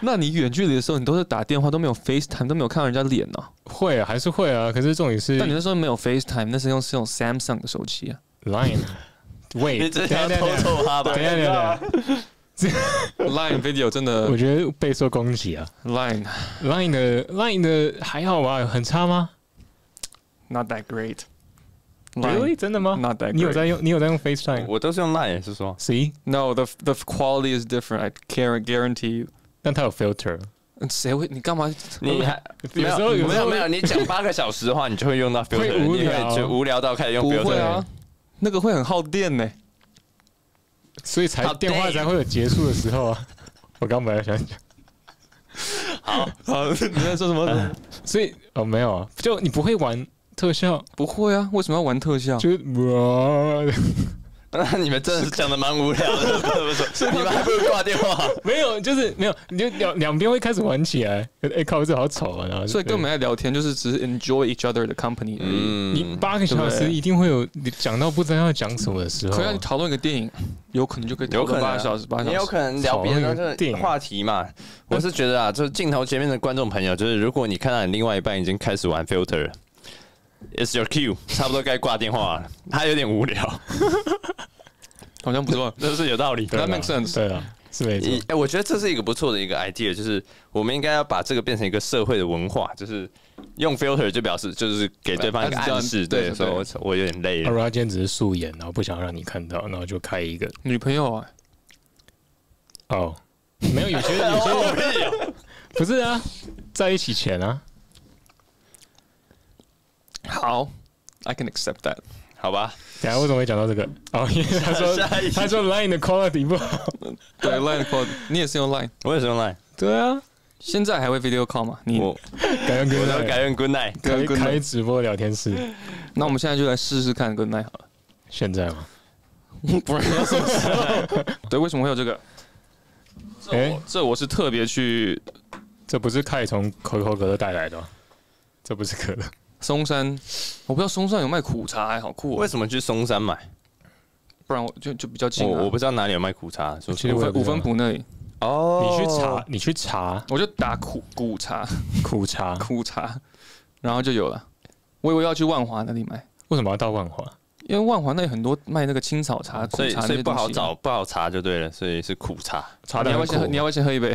那你远距离的时候，你都是打电话，都没有 FaceTime， 都没有看到人家脸呢、啊？会啊，还是会啊。可是重点是，但你那时候没有 FaceTime， 那是用 Samsung 的手机啊。Line， wait， 你真的要偷偷他吧？等一下 ，Line Video 真的，我觉得备受攻击啊。Line 的还好吧？很差吗 ？Not that great。Really？ 真的吗？ Not that great. 你有在用 FaceTime？ 我都是用 Line， 是说。See? No, the quality is different. I can't guarantee you. 但它有 filter。谁会？你干嘛？没有。你讲8个小时的话，你就会用到 filter， 会无聊，你就无聊到开始用 filter。不会啊，那个会很耗电呢、欸。所以电话才会有结束的时候啊。我刚本来想讲。好，你在说什么？所以没有啊，就你不会玩。特效不会啊，为什么要玩特效？就是那你们真的是讲的蛮无聊的，是你们还不如挂电话。没有，就是没有，你就两边会开始玩起来。哎，靠，这好吵啊！然后所以根本在聊天，就是只是 enjoy each other 的 company。嗯，你8个小时一定会有你讲到不知道要讲什么的时候。可以，你讨论一个电影，有可能就可以讨论8小时。也有可能聊别的电影话题嘛。我是觉得啊，就是镜头前面的观众朋友，就是如果你看到你另外一半已经开始玩 filter。It's your cue， 差不多该挂电话了。他有点无聊，好像不错，这是有道理。That makes sense， 对啊，是没错。我觉得这是一个不错的一个 idea， 就是我们应该要把这个变成一个社会的文化，就是用 filter 就表示就是给对方一个暗示，对，所以我有点累了。他今天只是素颜，然后不想让你看到，然后就开一个女朋友啊。哦，没有，有些不是啊，在一起前啊。好 I can accept that. 好吧，等一下为什么会讲到这个？哦，因为他说 Line 的 quality 不好，对 Line 的 quality， 你也是用 Line， 我也是用 Line， 对啊，现在还会 video call 吗？你改用 Goodnight， 开直播聊天室。那我们现在就来试试看 Goodnight 好了。现在吗？不然要什么时候？对，为什么会有这个？这我是特别去，这不是凯从可口可乐带来的吗？这不是可乐。松山，我不知道松山有卖苦茶，好酷哦！为什么去松山买？不然我就比较近啊。我不知道哪里有卖苦茶，就五分埔那里。哦，你去查，我就打苦茶，然后就有了。我以为要去万华那里买，为什么要到万华？因为万华那里很多卖那个青草茶、苦茶，所以不好找，不好查就对了，所以是苦茶。你要不要先喝一杯？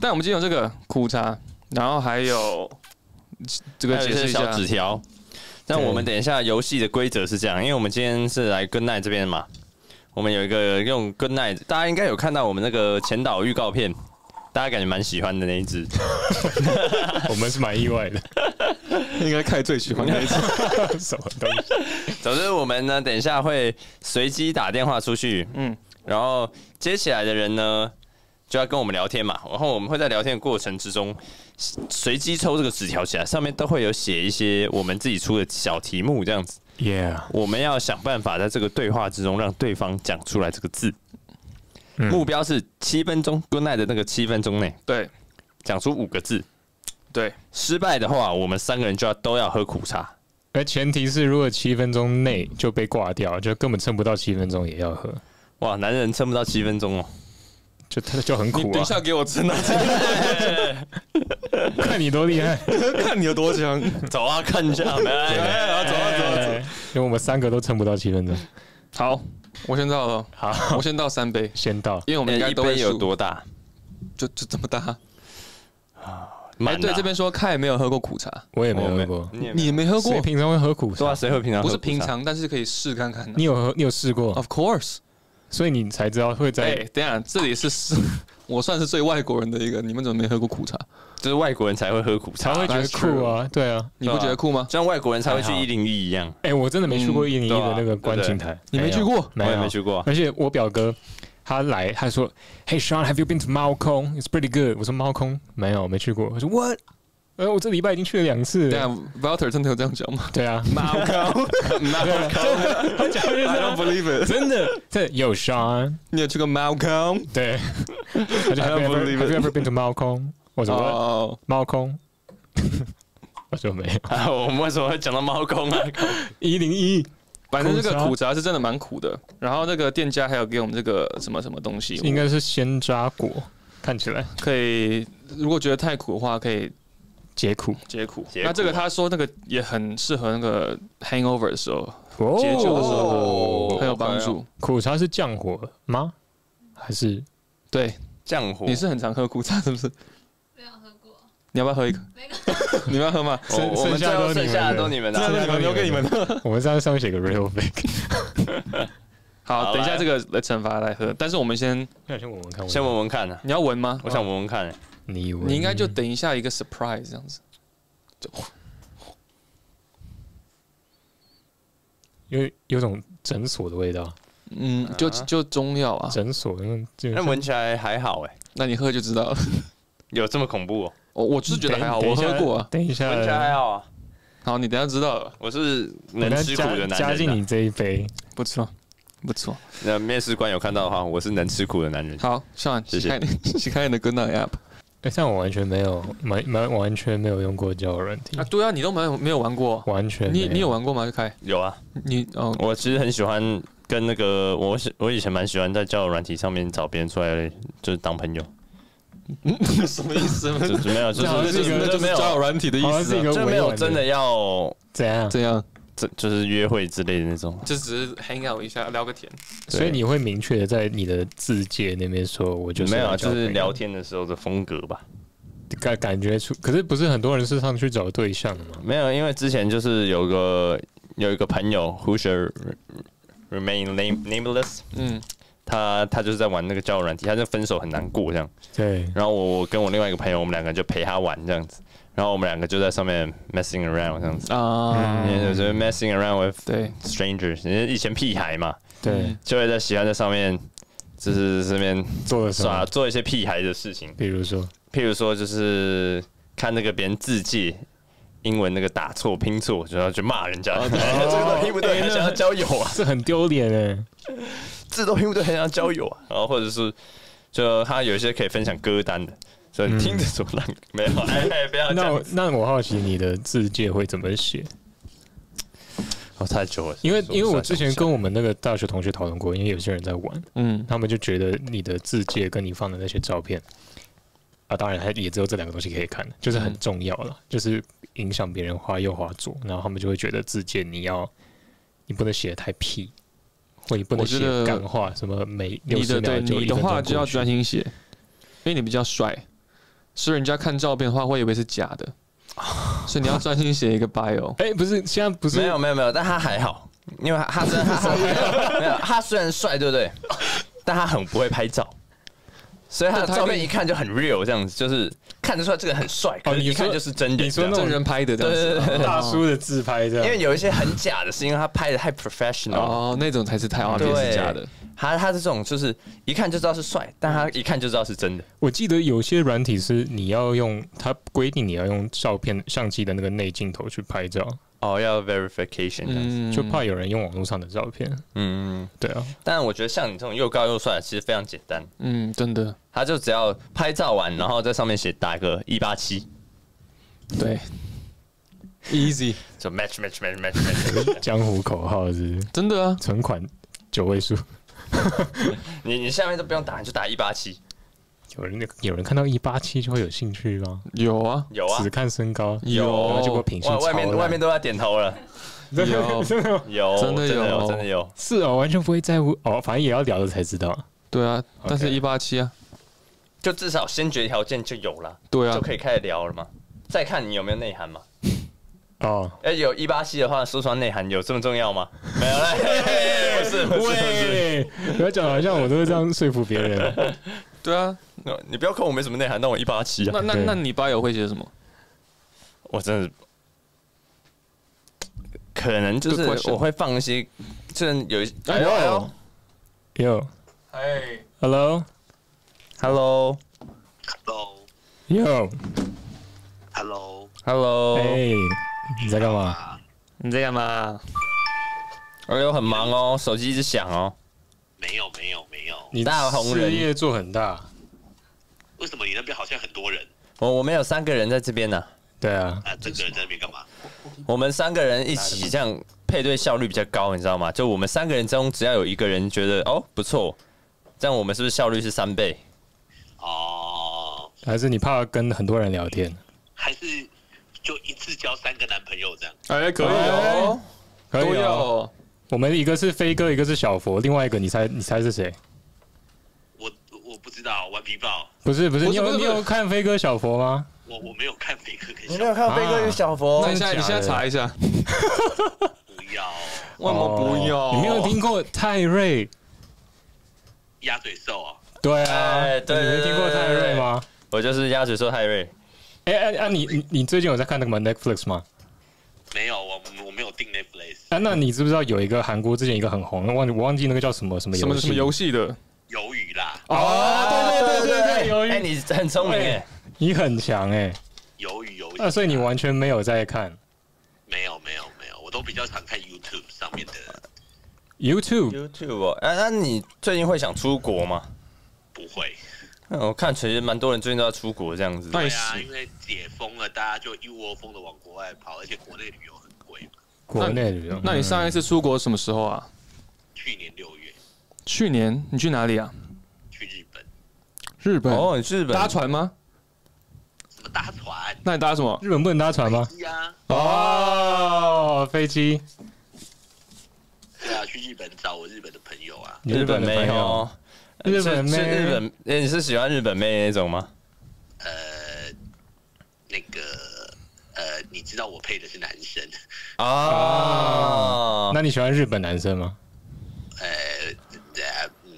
但我们今天有这个苦茶，然后还有。这个解释一下纸条，但我们等一下游戏的规则是这样，因为我们今天是来 Goodnight 这边嘛，我们有一个用 Goodnight， 大家应该有看到我们那个前导预告片，大家感觉蛮喜欢的那一支，我们是蛮意外的，应该看最喜欢那一支，什么东西？总之我们呢，等一下会随机打电话出去，嗯，然后接起来的人呢。就要跟我们聊天嘛，然后我们会在聊天的过程之中随机抽这个纸条起来，上面都会有写一些我们自己出的小题目这样子。Yeah， 我们要想办法在这个对话之中让对方讲出来这个字。嗯、目标是7分钟 ，Goodnight 的那个7分钟内，对，讲出5个字。对，失败的话，我们3个人就要都要喝苦茶。而前提是，如果7分钟内就被挂掉，就根本撑不到7分钟也要喝。哇，男人撑不到7分钟哦。就很苦啊！你等一下给我撑到这，看你多厉害，看你有多强！走啊，看一下，走啊！因为我们3个都撑不到7分钟。好，我先倒了。好，我先倒3杯，先倒。因为我们应该都会有多大？就这么大啊！哎，对，这边说看也没有喝过苦茶，我也没喝过，你没喝过？谁平常会喝苦茶？对啊，谁会平常？不是平常，但是可以试看看。你有试过 ？Of course。所以你才知道会在、欸。等一下，这里是我算是最外国人的一个。你们怎么没喝过苦茶？就是外国人才会喝苦茶，才会觉得酷啊！对啊，你不觉得酷吗？像外国人才会去101一样。哎、欸，我真的没去过101的那个观景台，你没去过？我也没去过。而且我表哥他来，他说 ：“Hey Sean, have you been to Maokong? It's pretty good。”我说：“Maokong 没有，没去过。”我说 ：“What？” 我这礼拜已经去了2次。对啊 ，Walter 真的有这样讲吗？对啊，Maokong， 他讲的 I don't believe it， 真的。这有 Sean， 你有去过 Maokong？ 对， I don't believe it。Have you ever been to Maokong？ 我说哦，Maokong， 我说没有。我们为什么会讲到Maokong啊？101，反正这个苦茶是真的蛮苦的。然后那个店家还有给我们这个什么东西，应该是鲜榨果，看起来可以。如果觉得太苦的话，可以。解苦，那这个他说那个也很适合那个 hangover 的时候，解酒的时候很有帮助。苦茶是降火吗？还是对降火？你是很常喝苦茶是不是？没有喝过。你要不要喝一个？你们要喝吗？剩下的都你们的，留给你们的。我们上面写个 real fake。好，等一下这个来惩罚来喝，但是我们先闻闻看啊！你要闻吗？我想闻闻看。你应该就等一下一个 surprise 这样子，因为有种诊所的味道，嗯，就中药啊，诊所那闻起来还好哎，那你喝就知道了，有这么恐怖哦？我是觉得还好，我喝过啊，等一下闻起来还好啊，好，你等一下知道了，我是能吃苦的男人，加进你这一杯，不错。不错，那面试官有看到的话，我是能吃苦的男人。好，Sean，谢谢。去看你的 Goodnight App。哎，像我完全没有用过交友软体啊！对啊，你都没有玩过，完全。你有玩过吗？开？有啊，你哦。我其实很喜欢跟那个我以前蛮喜欢在交友软体上面找别人出来，就是当朋友。什么意思？没有，就是没有交友软体的意思，就没有真的要怎样。就是约会之类的那种，就只是 hang out 一下，聊个天。所以你会明确的在你的自介那边说，我就是没有，就是聊天的时候的风格吧，感觉出。可是不是很多人是上去找对象的吗？没有，因为之前就是有一个朋友 ，who should remain nameless， 嗯，他就是在玩那个交友软体，他就分手很难过这样。对。然后我跟我另外一个朋友，我们2个人就陪他玩这样子。然后我们两个就在上面 messing around 这样子啊，有时候 messing around with strangers， 以前屁孩嘛，对，就会在喜欢在上面就是这边做一些屁孩的事情，譬如说就是看那个别人字迹。英文那个打错拼错，然后就骂人家，字都拼不对，很想要交友啊，这很丢脸哎！字都拼不对，很想要交友啊。然后或者是，就他有一些可以分享歌单的，所以听着怎么烂没有？哎，不要这样。那我好奇你的字界会怎么写？哦，太久了，因为我之前跟我们那个大学同学讨论过，因为有些人在玩，嗯，他们就觉得你的字界跟你放的那些照片。啊，当然，也只有这两个东西可以看，就是很重要了，就是影响别人滑右滑左，然后他们就会觉得自荐你不能写得太屁，或你不能写干话，什么每60秒就1分钟过去。你的话就要专心写，因为你比较帅，所以人家看照片的话会以为是假的，所以你要专心写一个 bio。哎、欸，不是，现在不是没有，但他还好，因为他真的他虽然帅，对不对？但他很不会拍照。所以他的照片一看就很 real， 这样子就是看得出来这个很帅，可是一看就是真人。你说那种人拍的，对，大叔的自拍这样。因为有一些很假的，是因为他拍的太 professional， 哦，那种才是太obvious是假的。他这种就是一看就知道是帅，但他一看就知道是真的。我记得有些软体是你要用，它规定你要用照片相机的那个内镜头去拍照。哦，要 verification， 就怕有人用网络上的照片。嗯，对啊。但我觉得像你这种又高又帅，其实非常简单。嗯，真的。他就只要拍照完，然后在上面写打个187。对 ，easy， 就 match。江湖口号是真的啊，存款9位数。你下面都不用打，你就打187。有人看到187就会有兴趣吗？有啊，只看身高有，结果品性超烂。外面都在点头了，真的有，是哦，完全不会在乎哦，反正也要聊了才知道。对啊，但是187啊，就至少先决条件就有了，对啊，就可以开始聊了嘛。再看你有没有内涵嘛。哦，有187的话，说出来内涵有这么重要吗？没有嘞，不是，不要讲好像我都是这样说服别人。对啊，你不要看我没什么内涵，但我187啊。那你bio会写什么？我真的可能就是我会放一些，就是有一有 hello，哎，你在干嘛？哎呦，很忙哦，手机一直响哦。没有，你大红人事业做很大，为什么你那边好像很多人？我们有3个人在这边呢、啊。对啊，那这个人在那边干嘛？我们3个人一起这样配对效率比较高，你知道吗？就我们3个人中，只要有1个人觉得哦不错，这样我们是不是效率是3倍？哦，还是你怕跟很多人聊天？还是就一次交3个男朋友这样？哎，可以哦，可以哦。我们一个是飞哥，一个是小佛，另外一个你猜是谁？我不知道，顽皮豹。不是，你有看飞哥小佛吗？我没有看飞哥跟小佛。你没有看飞哥跟小佛？那你现在查一下。不要，为什么不要？你没有听过泰瑞鸭嘴兽啊？对啊，对，你没听过泰瑞吗？我就是鸭嘴兽泰瑞。哎，你最近有在看那个 Netflix 吗？没有，我没有订 Netflix。啊，那你知不知道有一个韩国之前一个很红，我忘记那个叫什么游戏的？鱿鱼啦！哦，对，鱿鱼。哎，你很聪明哎，你很强哎。鱿鱼。那所以你完全没有在看？没有，我都比较常看 YouTube 上面的。YouTube 哦，哎，那你最近会想出国吗？不会。我看其实蛮多人最近都要出国这样子。对啊，因为解封了，大家就一窝蜂的往国外跑，而且国内旅游很贵嘛。国内旅游？那你上一次出国什么时候啊？去年6月。去年你去哪里啊？去日本。日本？哦，你去日本搭船吗？什么搭船？那你搭什么？日本不能搭船吗？飞机啊！哦，飞机。对啊，去日本找我日本的朋友啊。日本没有。日本妹，你是喜欢日本妹那种吗？你知道我配的是男生哦，那你喜欢日本男生吗？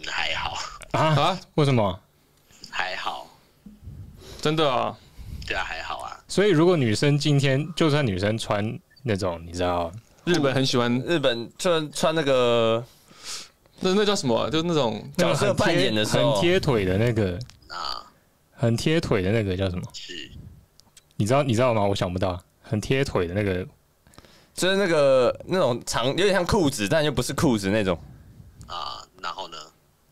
还好啊？为什么？还好，真的啊？对啊，还好啊。所以如果女生今天就算女生穿那种，你知道日本很喜欢日本穿那个那叫什么、啊？就那种角色扮演的时候很贴腿的那个啊，很贴腿的那个叫什么？你知道吗？我想不到，很贴腿的那个。就是那种长，有点像裤子，但又不是裤子那种啊。然后呢？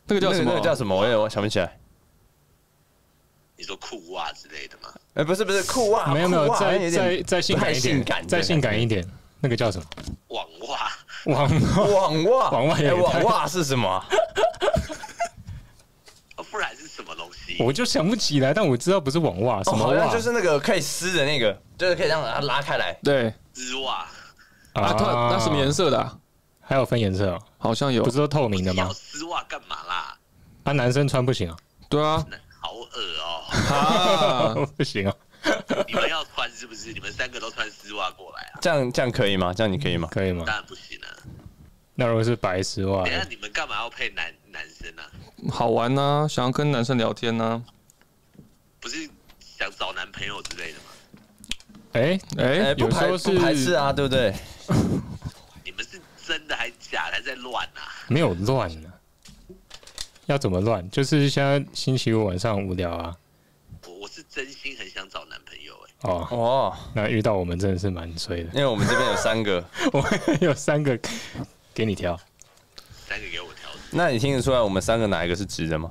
那个叫什么？那个叫什么？我想不起来。你说裤袜之类的吗？哎，不是不是裤袜，没有没有，再性感一点，再性感一点。那个叫什么？网袜。网袜。哎，网袜是什么？不然是什么东西？我就想不起来，但我知道不是网袜，什么袜？好像就是那个可以撕的那个，就是可以让它拉开来。对，丝袜。啊，那什么颜色的、啊？还有分颜色哦，好像有，不是都透明的吗？丝袜干嘛啦？啊，男生穿不行啊。对啊，好恶哦、喔，不行啊。你们要穿是不是？你们三个都穿丝袜过来啊？这样可以吗？这样你可以吗？可以吗？当然不行啊。那如果是白丝袜，等一下你们干嘛要配男生啊？好玩啊，想要跟男生聊天啊，不是想找男朋友之类的吗？哎，不排斥啊，对不对？你们是真的还假的还在乱啊？没有乱啊，要怎么乱？就是现在星期五晚上无聊啊。我是真心很想找男朋友哎、欸。哦，那遇到我们真的是蛮衰的，因为我们这边有三个，我们有三个给你挑，三个给我挑。那你听得出来我们三个哪一个是直的吗？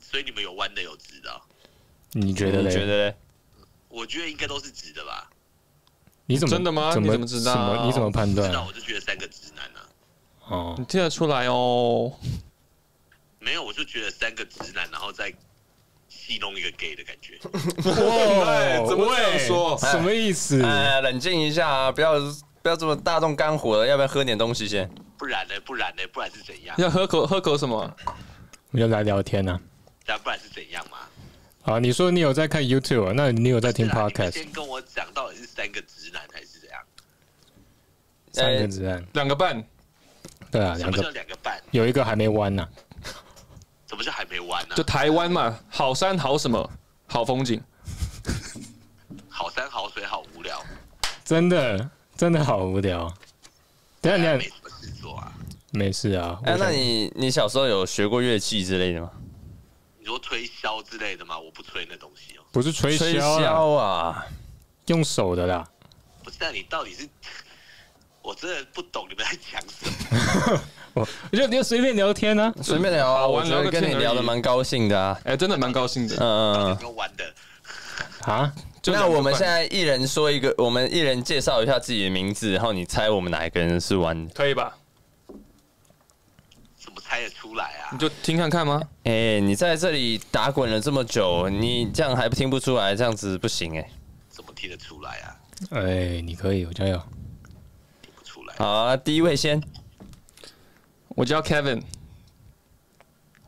所以你们有弯的有直的、哦，你觉得嘞？你觉得嘞？我觉得应该都是直的吧？你怎么真的吗？你怎么知道？你怎么判断？知道我就觉得三个直男啊。哦，你听得出来哦？没有，我就觉得三个直男，然后再戏弄一个 gay 的感觉。哇，怎么这样说？什么意思？哎，冷静一下啊！不要这么大动肝火了，要不要喝点东西先？不然是怎样？要喝口什么？我们就来聊天啊。不然是怎样嘛？啊，你说你有在看 YouTube，、啊、那你有在听 Podcast？ 先跟我讲到底是三个直男还是怎样？三个直男，两个半。对啊，什么叫两个半？有一个还没弯呢、啊。什么叫还没弯呢、啊？就台湾嘛，好山好什么好风景，好山好水好无聊，真的好无聊。等一下，没什么事做啊？没事啊。哎、啊，那你小时候有学过乐器之类的吗？你说吹箫之类的吗？我不吹那东西哦、喔。不是吹箫啊，用手的啦。不是，那你到底是？我真的不懂你们在讲什么。我觉得你就随便聊天啊，随便聊啊。我觉得跟你聊的蛮高兴的啊，哎、欸，真的蛮高兴的。嗯，玩的啊。那我们现在一人说一个，我们一人介绍一下自己的名字，然后你猜我们哪一个人是玩的，可以吧？猜得出来啊！你就听看看吗？哎、欸，你在这里打滚了这么久，你这样还不听不出来，这样子不行哎、欸。怎么听得出来啊？哎、欸，你可以，我加油。听不出来。好、啊，第一位先。我叫 Kevin，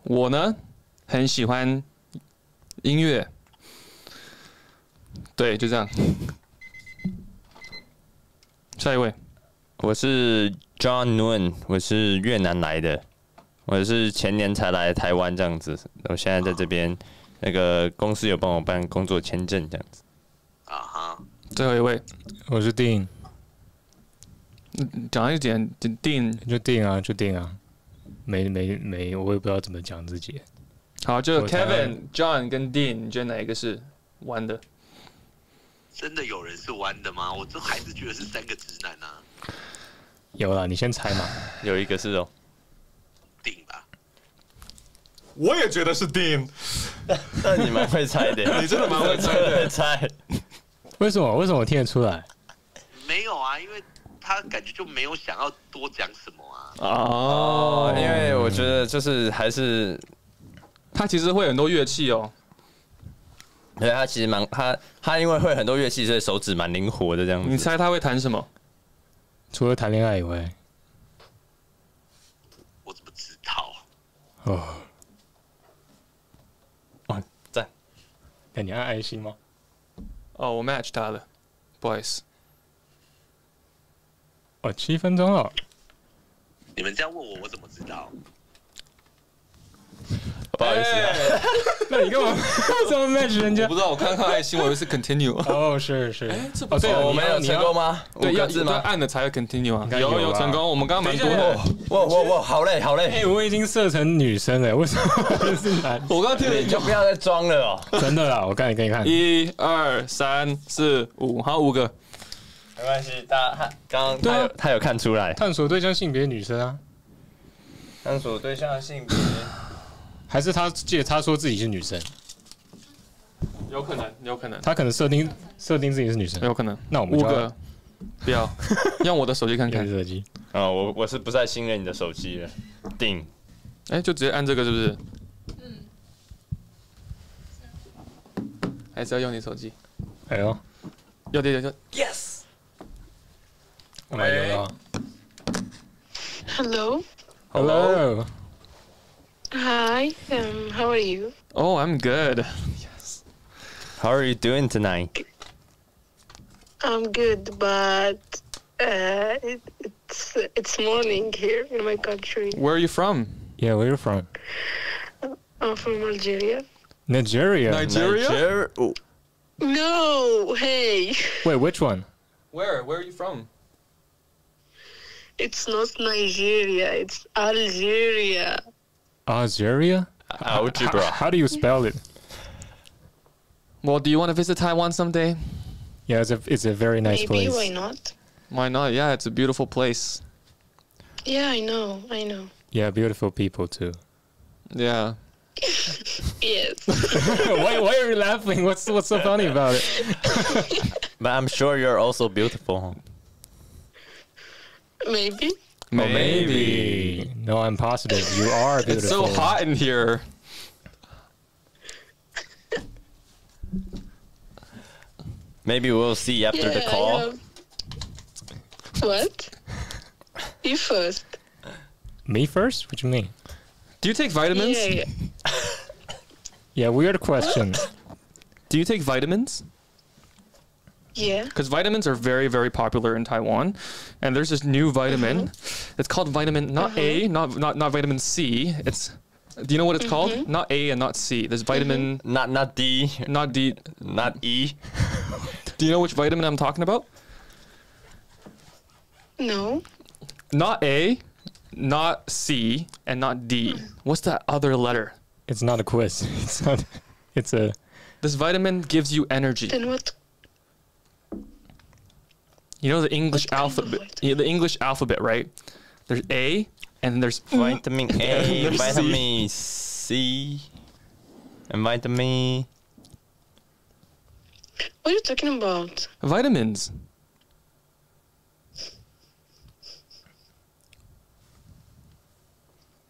我呢很喜欢音乐，对，就这样。下一位，我是 John Nguyen， 我是越南来的。我是前年才来台湾这样子，我现在在这边，那个公司有帮我办工作签证这样子。啊哈，最后一位，我是定。讲一点，就定啊，没，我也不知道怎么讲自己。好，就 Kevin、John 跟 Dean， 你觉得哪一个是弯的？真的有人是弯的吗？我这还是觉得是三个直男啊。有啦，你先猜嘛。有一个是哦。定吧，我也觉得是定。那你蛮会猜的，你真的蛮会猜的。猜？为什么？为什么我听得出来？没有啊，因为他感觉就没有想要多讲什么啊。哦，因为我觉得就是还是他其实会很多乐器哦。对，他其实他因为会很多乐器，所以手指蛮灵活的这样子。你猜他会弹什么？除了谈恋爱以外。哦，赞！哎，你按爱心吗？哦，我 match 他了，不好意思。哦，7分钟了。你们这样问我，我怎么知道？不好意思、啊欸、那你干嘛这么 match 人家？我不知道，我看看爱心，我以为是 continue。哦，是是，哎、欸，这不对、哦，我们有成功吗？对，要按了才会 continue 啊。有成功，我们刚刚蛮多的。我好累好累。哎、欸，我已经射成女生了，为什么是男？我刚刚听了你就不要再装了哦。真的啦，我刚才给你看。1、2、3、4、5，好五个。没关系，大家刚刚、啊、他有看出来，探索对象性别女生啊。探索对象性别。还是他记得他说自己是女生，有可能，有可能，他可能设定自己是女生，有可能。那我们五个，不要用我的手机看看。手机啊，我是不再信任你的手机了。定，哎、欸，就直接按这个是不是？嗯。还是要用你手机。哎呦，要对就 yes。我来了、啊。Hello。Hi, how are you? Oh, I'm good. Yes. How are you doing tonight? I'm good, but it's morning here in my country. Where are you from? Yeah, where are you from? I'm from Algeria. Nigeria? Oh. No, hey. Wait, which one? Where are you from? It's not Nigeria, it's Algeria. Algeria? Algebra. How do you spell it? Well, do you want to visit Taiwan someday? Yeah, it's a very nice place. Maybe, why not? Why not? Yeah, it's a beautiful place. Yeah, I know. Yeah, beautiful people too. Yeah. Yes. Why are you laughing? What's so funny about it? But I'm sure you're also beautiful. Maybe. Maybe. No, I'm positive. You are beautiful. It's so hot in here. Maybe we'll see after the call. What? You first. Me first? What do you mean? Do you take vitamins? Yeah. Yeah, weird question. Do you take vitamins? Yeah. Because vitamins are very, very popular in Taiwan. And there's this new vitamin. It's called vitamin, not A, not vitamin C. It's, do you know what it's called? Not A and not C. There's vitamin... Not D. Not D. Not E. Do you know which vitamin I'm talking about? No. Not A, not C, and not D. What's that other letter? It's not a quiz. It's a... This vitamin gives you energy. Then what... You know the English alphabet, right? There's A, and there's vitamin A, vitamin C, and vitamin. What are you talking about? Vitamins.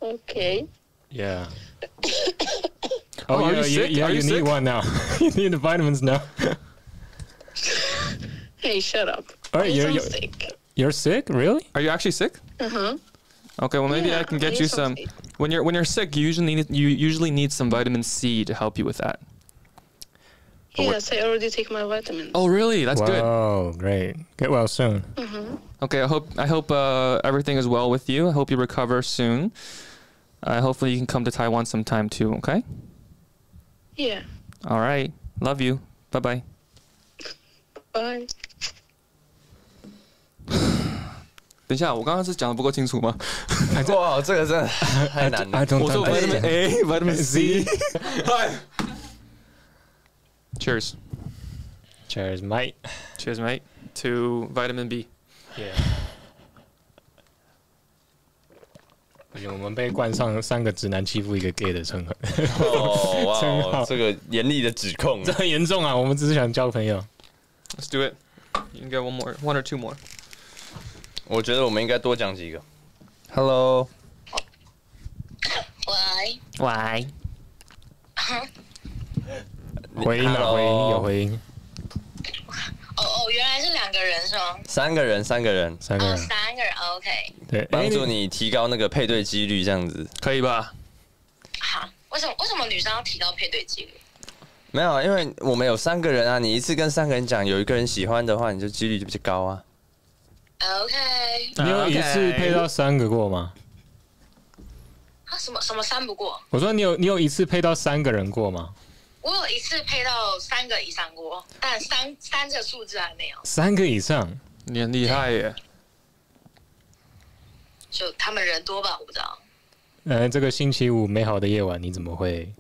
Okay. Yeah. Are you sick? You need one now. You need the vitamins now. Hey, shut up. Oh, you're sick. You're sick? Really? Are you actually sick? Uh-huh. Okay, well maybe I can get you some. When you're sick, you usually need some vitamin C to help you with that. Yes, I already take my vitamins. Oh, really? That's good. Oh, great. Get well soon. Okay, I hope everything is well with you. I hope you recover soon. Hopefully you can come to Taiwan sometime too, okay? Yeah. All right. Love you. Bye-bye. Bye. 等一下，我刚刚是讲的不够清楚吗？哇，这个真的太难了。我说 vitamin A, vitamin C。Cheers. Cheers, mate. Cheers, mate. To vitamin B. Yeah. 不行，我们被冠上三个直男欺负一个 gay 的称号。哦哇，这个严厉的指控，这很严重啊！我们只是想交朋友。Let's do it. You can get one or two more. 我觉得我们应该多讲几个。Hello. Why? 回音了，回音有回音。哦，原来是两个人是吗？三个人。3个人 ，OK。对，帮助你提高那个配对几率，这样子可以吧？好，为什么女生要提高配对几率？没有，因为我们有3个人啊，你一次跟3个人讲，有一个人喜欢的话，你就几率就比较高啊。OK， 你有一次配到3个过吗？啊，什么三不过？我说你有一次配到3个人过吗？我有一次配到3个以上过，但三这数字还没有。3个以上，你很厉害耶！就他们人多吧，我不知道。这个星期五美好的夜晚，你怎么会？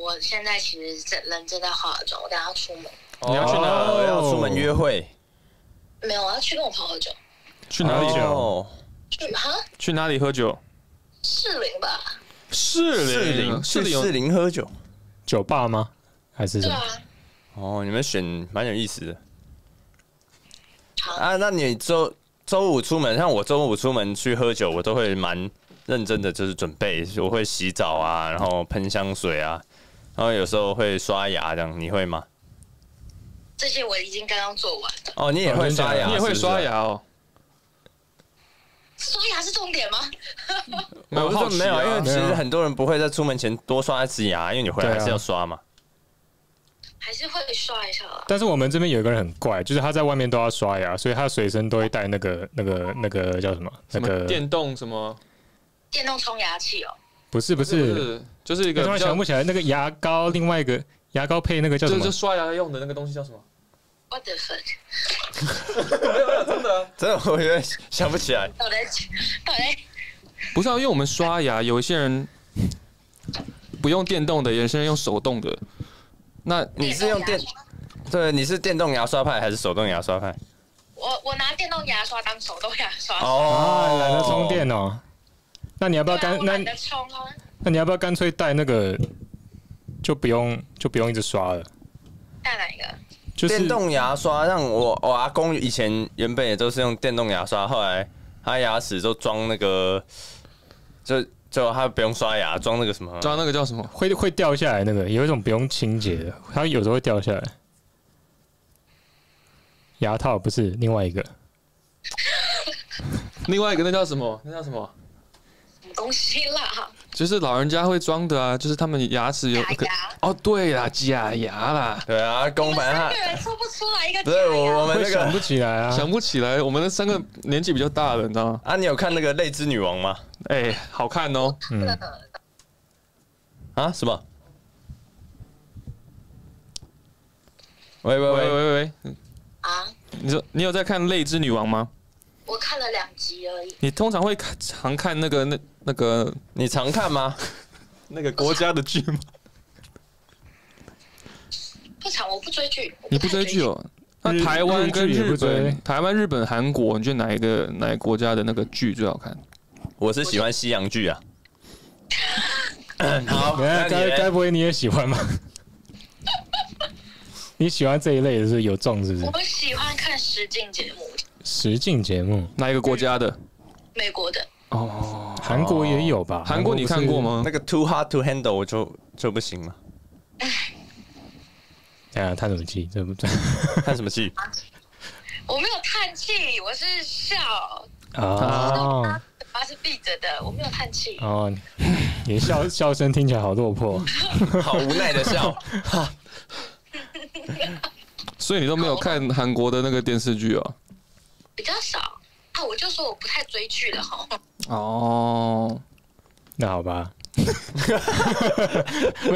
我现在其实人正在化妆，我等下出门。你要去哪？要出门约会？没有，我要去跟我朋友喝酒。去哪里酒？去哪里喝酒？士林吧。士林喝酒，酒吧吗？还是什么？对啊。哦，你们选蛮有意思的。好啊，那你周五出门，像我周五出门去喝酒，我都会蛮认真的，就是准备，我会洗澡啊，然后喷香水啊，然后有时候会刷牙，这样你会吗？这些我已经刚刚做完了。哦，你也会刷牙，你也会刷牙哦。刷牙是重点吗？我说没有，因为其实很多人不会在出门前多刷一次牙，因为你回来还是要刷嘛。还是会刷一下啦。但是我们这边有一个人很怪，就是他在外面都要刷牙，所以他随身都会带那个叫什么？那个电动冲牙器哦。不是，就是一个。突然想不起来那个牙膏，另外一个牙膏配那个叫什么？就是刷牙用的那个东西叫什么？What the fuck？ 没有，真的，我有点想不起来。好嘞。不是啊，因为我们刷牙，有一些人不用电动的，有些人用手动的。那你是用电？对，你是电动牙刷派还是手动牙刷派？我拿电动牙刷当手动牙刷。哦，懒得充电哦。那你要不要干脆带那个？就不用一直刷了。带哪一个？就是、电动牙刷，让我阿公以前原本也都是用电动牙刷，后来他牙齿都装那个，就他不用刷牙，装那个什么，装那个叫什么，会掉下来那个，有一种不用清洁的，它有时候会掉下来。牙套不是另外一个，另外一个那叫什么？什么东西啦？就是老人家会装的啊，就是他们牙齿有假牙哦，对啦，假牙啦，对啊，公版哈。3个人说不出来一个假牙，对，我们那个想不起来啊，我们那3个年纪比较大的，你知道吗？啊，你有看那个《泪之女王》吗？哎，好看哦。嗯。啊？什么？喂！啊？你说你有在看《泪之女王》吗？我看了2集而已。你通常会常看那个那个？你常看吗？那个国家的剧吗？不常，我不追剧。你不追剧哦？那台湾跟日本、台湾、日本、韩国，你觉得哪一个国家的那个剧最好看？我是喜欢西洋剧啊。好，该不会你也喜欢吗？你喜欢这一类的是有重是不是？我喜欢看实境节目。实境节目哪一个国家的？美国的哦，韩国也有吧？韩国你看过吗？那个 Too Hard to Handle 我就不行了。哎呀，叹什么气？这不叹什么气？我没有叹气，我是笑。哦，嘴巴是闭着的，我没有叹气。哦，你笑声听起来好落魄，好无奈的笑。所以你都没有看韩国的那个电视剧哦？比较少啊，我就说我不太追剧了哈。哦，那好吧，没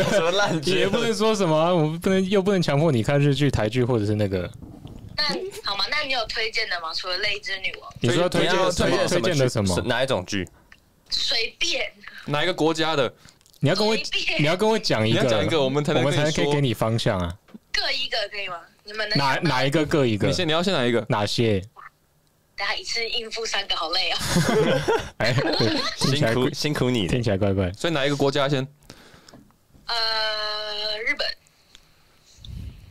什么烂剧，也不能说什么、啊，我不能强迫你看日剧、台剧或者是那个。那好吗？那你有推荐的吗？除了《泪之女王》，你说推荐的什么？哪一种剧？随便。哪一个国家的？你要跟我讲一个，我们才能可以给你方向啊。各一个可以吗？你们能哪一个各一个？你要先哪一个？哪些？等下一次应付3个，好累啊！辛苦你，听起来怪怪。所以哪一个国家先？日本。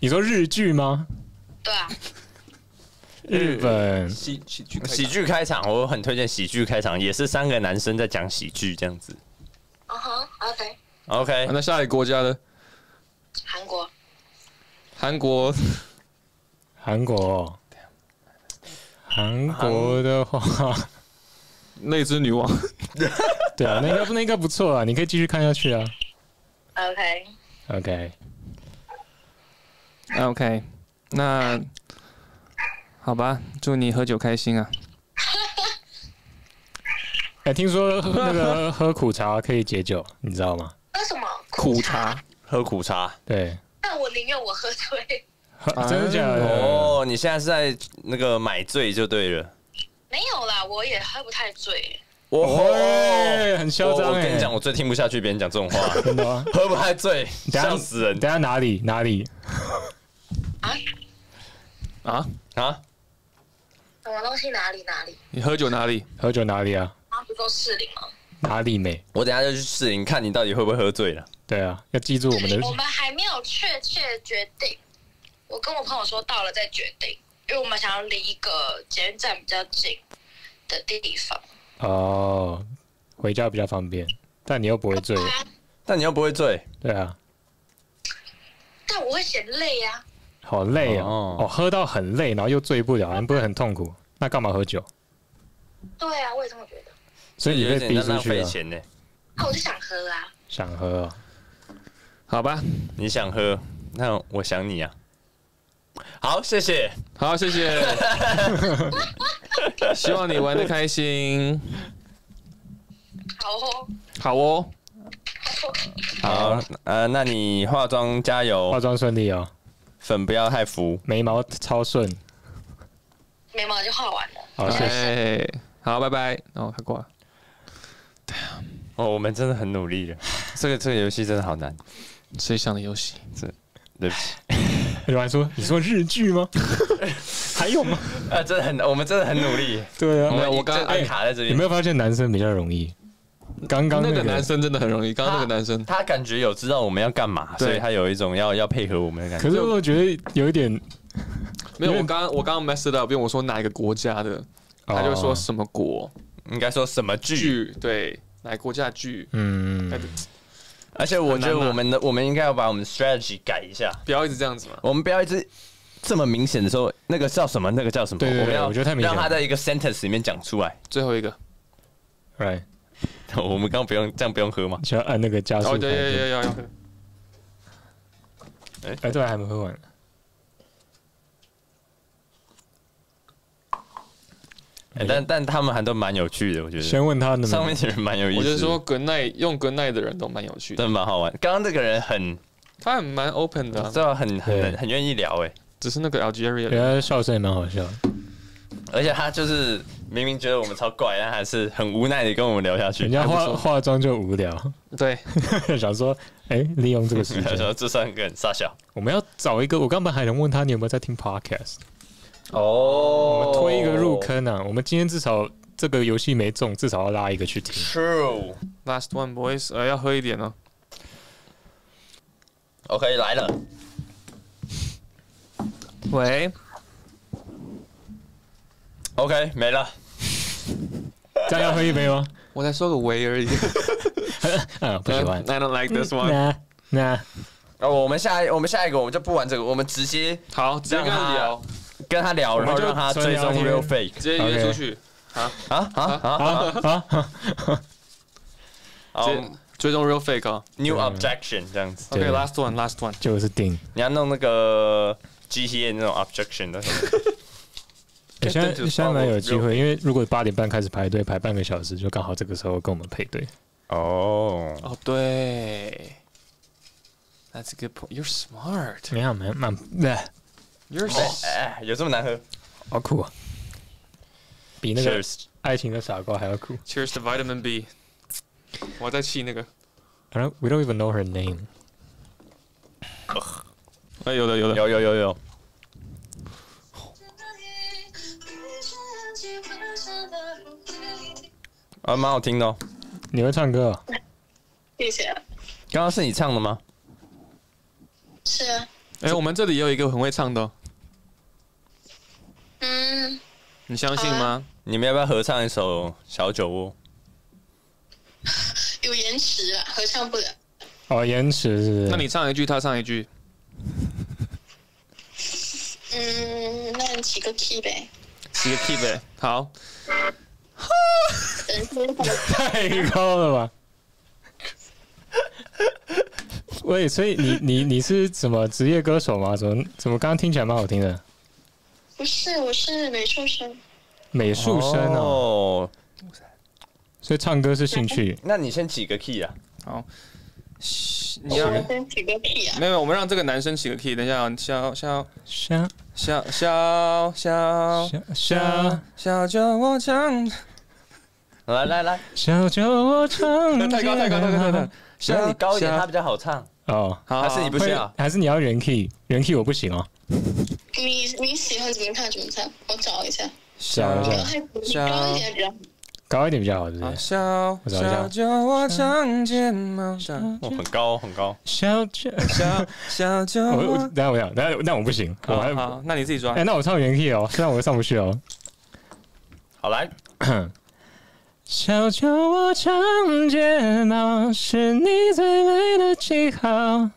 你说日剧吗？对啊。日本喜剧开场，我很推荐喜剧开场，也是3个男生在讲喜剧这样子。啊哈 ，OK。那下一个国家呢？韩国。韩国的话，那只女王，对啊，那应该不错啊，你可以继续看下去啊。OK，那好吧，祝你喝酒开心啊。哎听说那个喝苦茶可以解酒，你知道吗？喝什么？苦茶，喝苦茶。对。那我宁愿我喝醉。真的假的？哦，你现在是在那个买醉就对了。没有啦，我也喝不太醉。我会很嚣张。我跟你讲，我最听不下去别人讲这种话，真的吗？喝不太醉，笑死人。等下哪里？啊？什么东西？哪里？你喝酒哪里？喝酒哪里啊？啊，不都士林吗？哪里没？我等下就去士林，看你到底会不会喝醉了。对啊，要记住我们的。我们还没有确切决定。我跟我朋友说到了再决定，因为我们想要离一个捷运站比较近的地方。哦，回家比较方便，但你又不会醉。对啊。但我会嫌累啊。好累啊！哦，喝到很累，然后又醉不了，你不会很痛苦？那干嘛喝酒？对啊，我也这么觉得。所以你被逼出去了。啊，我就想喝啊。想喝，好吧，你想喝，那我想你啊。好，谢谢，希望你玩得开心。好，那你化妆加油，化妆顺利哦。粉不要太浮，眉毛超顺，眉毛就画完了。好，谢谢，好，拜拜。哦，他挂了。对啊，哦，我们真的很努力了。这个游戏真的好难，谁想的游戏？对不起。刘安说：“你说日剧吗？还有吗？啊，真的很，我们真的很努力。对啊，我刚刚卡在这里。有没有发现男生比较容易？刚刚那个男生真的很容易。刚刚那个男生，他感觉有知道我们要干嘛，所以他有一种要配合我们的感觉。可是我觉得有一点没有。我刚刚 messed up， 因为我说哪一个国家的，他就说什么国，应该说什么剧，对，哪个国家的剧，嗯。”而且我觉得我们应该要把我们的 strategy 改一下，不要一直这样子嘛。我们不要一直这么明显的说那个叫什么，那个叫什么。对对对，我觉得太明显了，让他在一个 sentence 里面讲出来。最后一个 ，right？ 我们刚不用这样，不用喝嘛，就要按那个加速。哦，对对对，要。哎，对，还没喝完。但他们还都蛮有趣的，我觉得。先问他们，上面的人蛮有意思。我就说 Goodnight 用 Goodnight 的人都蛮有趣的，真蛮好玩。刚刚那个人他很蛮 open 的，对啊，很愿意聊哎。只是那个 Algeria 人笑声也蛮好笑，而且他就是明明觉得我们超怪，但还是很无奈的跟我们聊下去。人家化妆就无聊，对，想说利用这个时间，想这三个人傻笑。我们要找一个，我刚本来还想问他你有没有在听 podcast。哦，我们推一个入坑啊！我们今天至少这个游戏没中，至少要拉一个去听。True, last one, boys，要喝一点哦。OK， 来了。喂。OK， 没了。再要喝一杯吗？我才说个喂而已。不喜欢。I don't like this one. Nah. 我们下一个，我们就不玩这个，我们直接好，直接跟他聊。跟他聊，然后让他追踪 Real Fake， 直接约出去。追踪 Real Fake 啊 ，New Objection 这样子。OK，last one，last one 就是定。你要弄那个 GTA 那种 Objection 的。现在蛮有机会，因为如果8点半开始排队，排半个小时，就刚好这个时候跟我们配对。哦，对。That's a good point. You're smart. 没有，蛮。有这么难喝？好苦啊！比那个爱情的傻瓜还要苦。Cheers to vitamin B。我在气那个。We don't even know her name。哎，有的。啊，蛮好听的哦。你会唱歌？谢谢。刚刚是你唱的吗？是啊。哎，我们这里有一个很会唱的。嗯，你相信吗？你们要不要合唱一首《小酒窝》？有延迟啊，合唱不了。哦，延迟是不是？那你唱一句，他唱一句。那你起个 key 呗。起个 key 呗，好。太高了吧！喂，所以你是什么职业歌手吗？怎么刚刚听起来蛮好听的？不是，我是美术生。美术生哦，所以唱歌是兴趣。那你先起个 key 啊。好，你要先起个 key 啊。没有，我们让这个男生起个 key。等一下，小酒窝唱。来来来，小酒窝唱。太高。那你高一点，他比较好唱。哦，还是你不行啊？还是你要原 key？ 原 key 我不行哦。你喜欢怎么唱怎么唱，我找一下。高一点比较好，是不是？小酒窝唱睫毛，我很高很高。小酒窝，等下我不行，好，那你自己抓。哎，那我唱原 key 哦，虽然我上不去哦。好来。小酒窝长睫毛，是你最美的记号。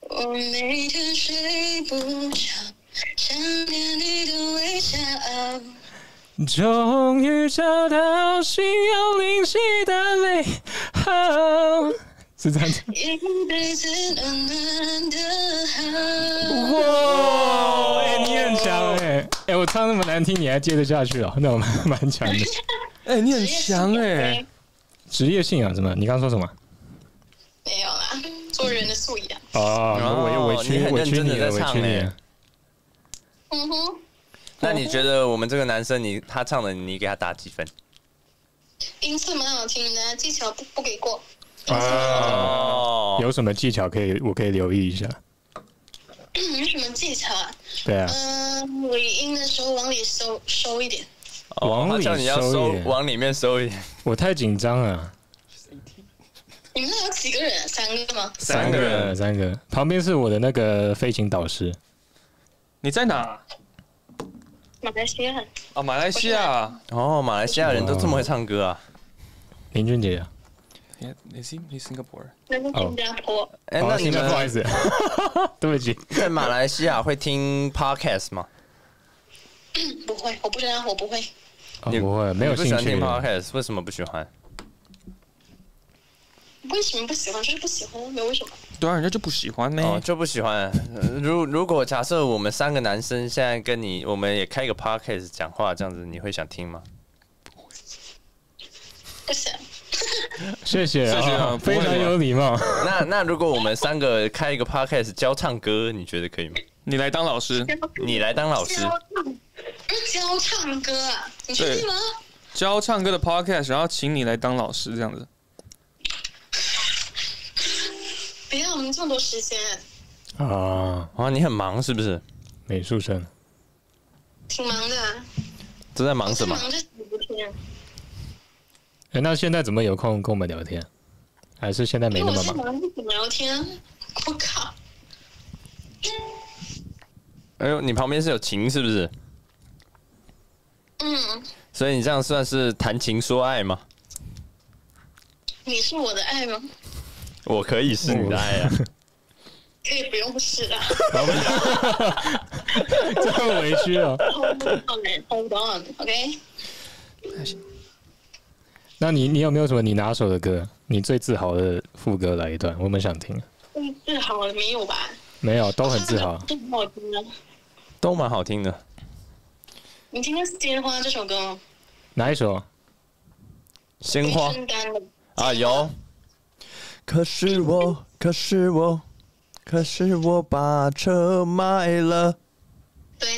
我每天睡不着，想念你的微笑。终于找到心有灵犀的美好，是这样子。一辈子暖暖的好。哇，哎，你很强哎！哎，我唱那么难听，你还接得下去哦？那我蛮强的。哎、欸，你很强哎、欸！职业信仰什么？你刚说什么？没有啦，做人的素养。哦，我又委屈你了，委屈你了。嗯哼。那你觉得我们这个男生他唱的，你给他打几分？音色蛮好听的，技巧不给过。哦。有什么技巧我可以留意一下？有什么技巧啊？对啊。嗯，尾音的时候往里收一点。往里收，往里面收一点。我太紧张了。你们那有几个人？3个吗？3个。旁边是我的那个飞行导师。你在哪？马来西亚。啊，马来西亚。哦，马来西亚人都这么会唱歌啊。林俊杰。Is Singapore？ 那是新加坡。哎，那你们不好意思，对不起。在马来西亚会听 podcast 吗？不会，我不知道，我不会。你不会，没有兴趣。不喜欢听 podcast， 为什么不喜欢？为什么不喜欢？就是不喜欢，没有为什么。对啊，人家就不喜欢呢、哦，就不喜欢。如果假设我们3个男生现在跟你，我们也开一个 podcast 讲话，这样子你会想听吗？不想。谢谢、哦，非常有礼貌。那如果我们3个开一个 podcast 教唱歌，你觉得可以吗？你来当老师，你来当老师。教唱歌啊？你确定吗？教唱歌的 podcast， 然后请你来当老师这样子。不要我们这么多时间。啊哇，你很忙是不是？美术生。挺忙的、啊。都在忙什么？忙着聊天。哎，那现在怎么有空跟我们聊天？还是现在没那么忙？我在忙着聊天。我靠！哎呦，你旁边是有琴是不是？嗯，所以你这样算是谈情说爱吗？你是我的爱吗？我可以是你的爱啊，可以不用是啊。这么委屈哦。Hold on, OK。那你有没有什么你拿手的歌？你最自豪的副歌来一段，我们想听。最自豪的没有吧？没有，都很自豪。都很好听的。都蛮好听的。你听过《鲜花》这首歌吗？哪一首？鲜花啊，有。可是我把车卖了。对。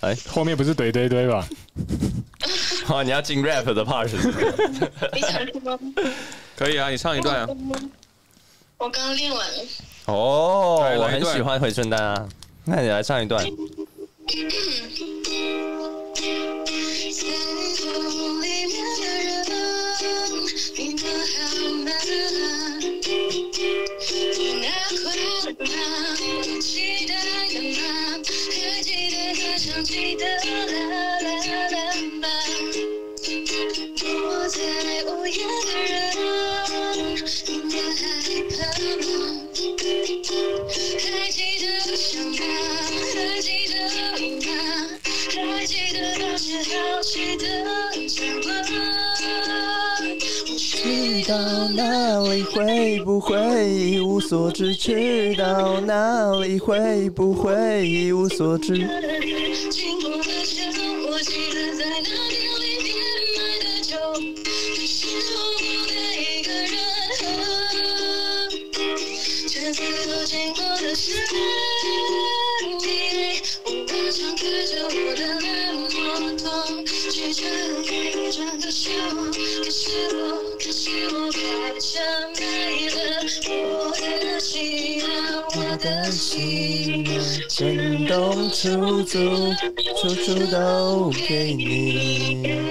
哎，后面不是对吧？啊，你要进 rap 的 part 是不是？你想听吗？可以啊，你唱一段啊。我刚练完了。哦，我很喜欢回春丹啊，那你来唱一段。到哪里会不会一无所知？去到哪里会不会一无所知？经过了车，我记得在那店里面买的酒。震动处处都给你。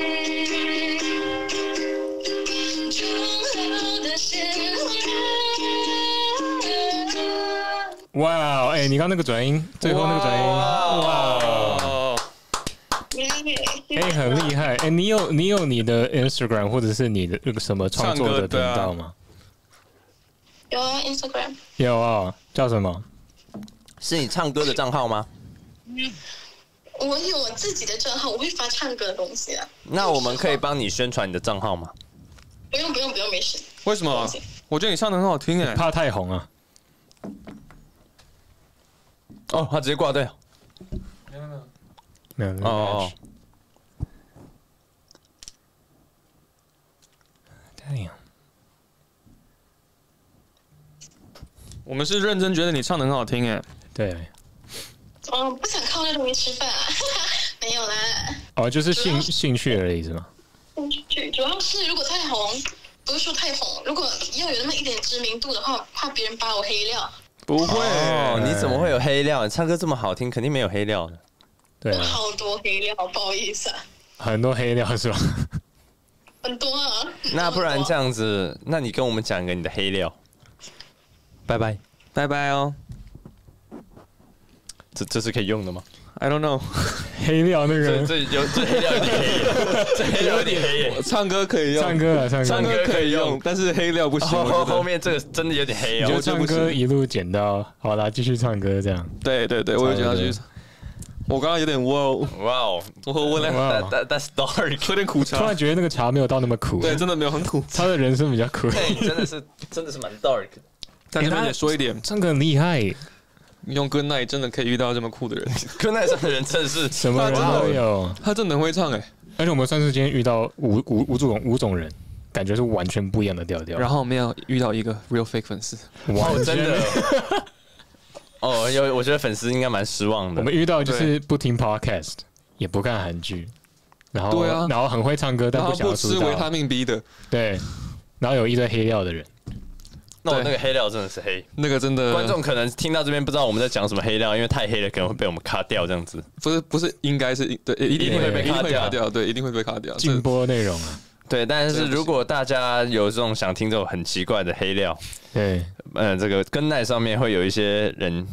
哇，哎，你刚那个转音，最后那个转音，哇，哎，很厉害，哎，你有你的 Instagram 或者是你的那个什么创作的频道吗？有 Instagram。有啊，叫什么？是你唱歌的账号吗？我有我自己的账号，我会发唱歌的东西啊。那我们可以帮你宣传你的账号吗？不用，没事。为什么？我觉得你唱的很好听哎，怕太红啊。哦，他直接挂掉。没有。哦。Damn。我们是认真觉得你唱得很好听哎。对。哦，不想靠那东西吃饭啊，没有啦。哦，就是兴趣而已是吗？兴趣，主要是如果太红，不是说太红，如果要有那么一点知名度的话，怕别人把我黑料。不会、哦，你怎么会有黑料？你唱歌这么好听，肯定没有黑料的。对、啊，好多黑料，不好意思啊。很多黑料是吧？很多啊。那不然这样子，那你跟我们讲一个你的黑料。拜拜，拜拜哦。这是可以用的吗 ？I don't know。黑料那个，这黑料有点黑，这黑料有点黑。唱歌可以用，唱歌可以用，但是黑料不行。后面这个真的有点黑哦。我唱歌一路剪到，好啦，继续唱歌这样。对，我有剪到继续。我刚刚有点哇哦，我that's dark， 有点苦茶。突然觉得那个茶没有到那么苦。对，真的没有很苦。他的人生比较苦。对，真的是蛮 dark 的。在那边也说一点，唱歌很厉害。用 Goodnight 真的可以遇到这么酷的人，Goodnight 上的人真的是什么人都有，他真的会唱哎、欸！而且我们算是今天遇到五种人，感觉是完全不一样的调调。然后我们要遇到一个 Real Fake 粉丝，哇，真的！哦，我觉得粉丝应该蛮失望的。我们遇到就是不听 Podcast， 也不看韩剧，然后、啊、然后很会唱歌，但不想要出道，然后不吃维他命 B 的，对，然后有一堆黑料的人。那我那个黑料真的是黑，那个真的观众可能听到这边不知道我们在讲什么黑料，因为太黑了，可能会被我们卡掉这样子。不是，应该是对，一定会被卡掉，对，一定会被卡掉。禁播内容啊，对。但是如果大家有这种想听这种很奇怪的黑料，对，这个Goodnight上面会有一些人，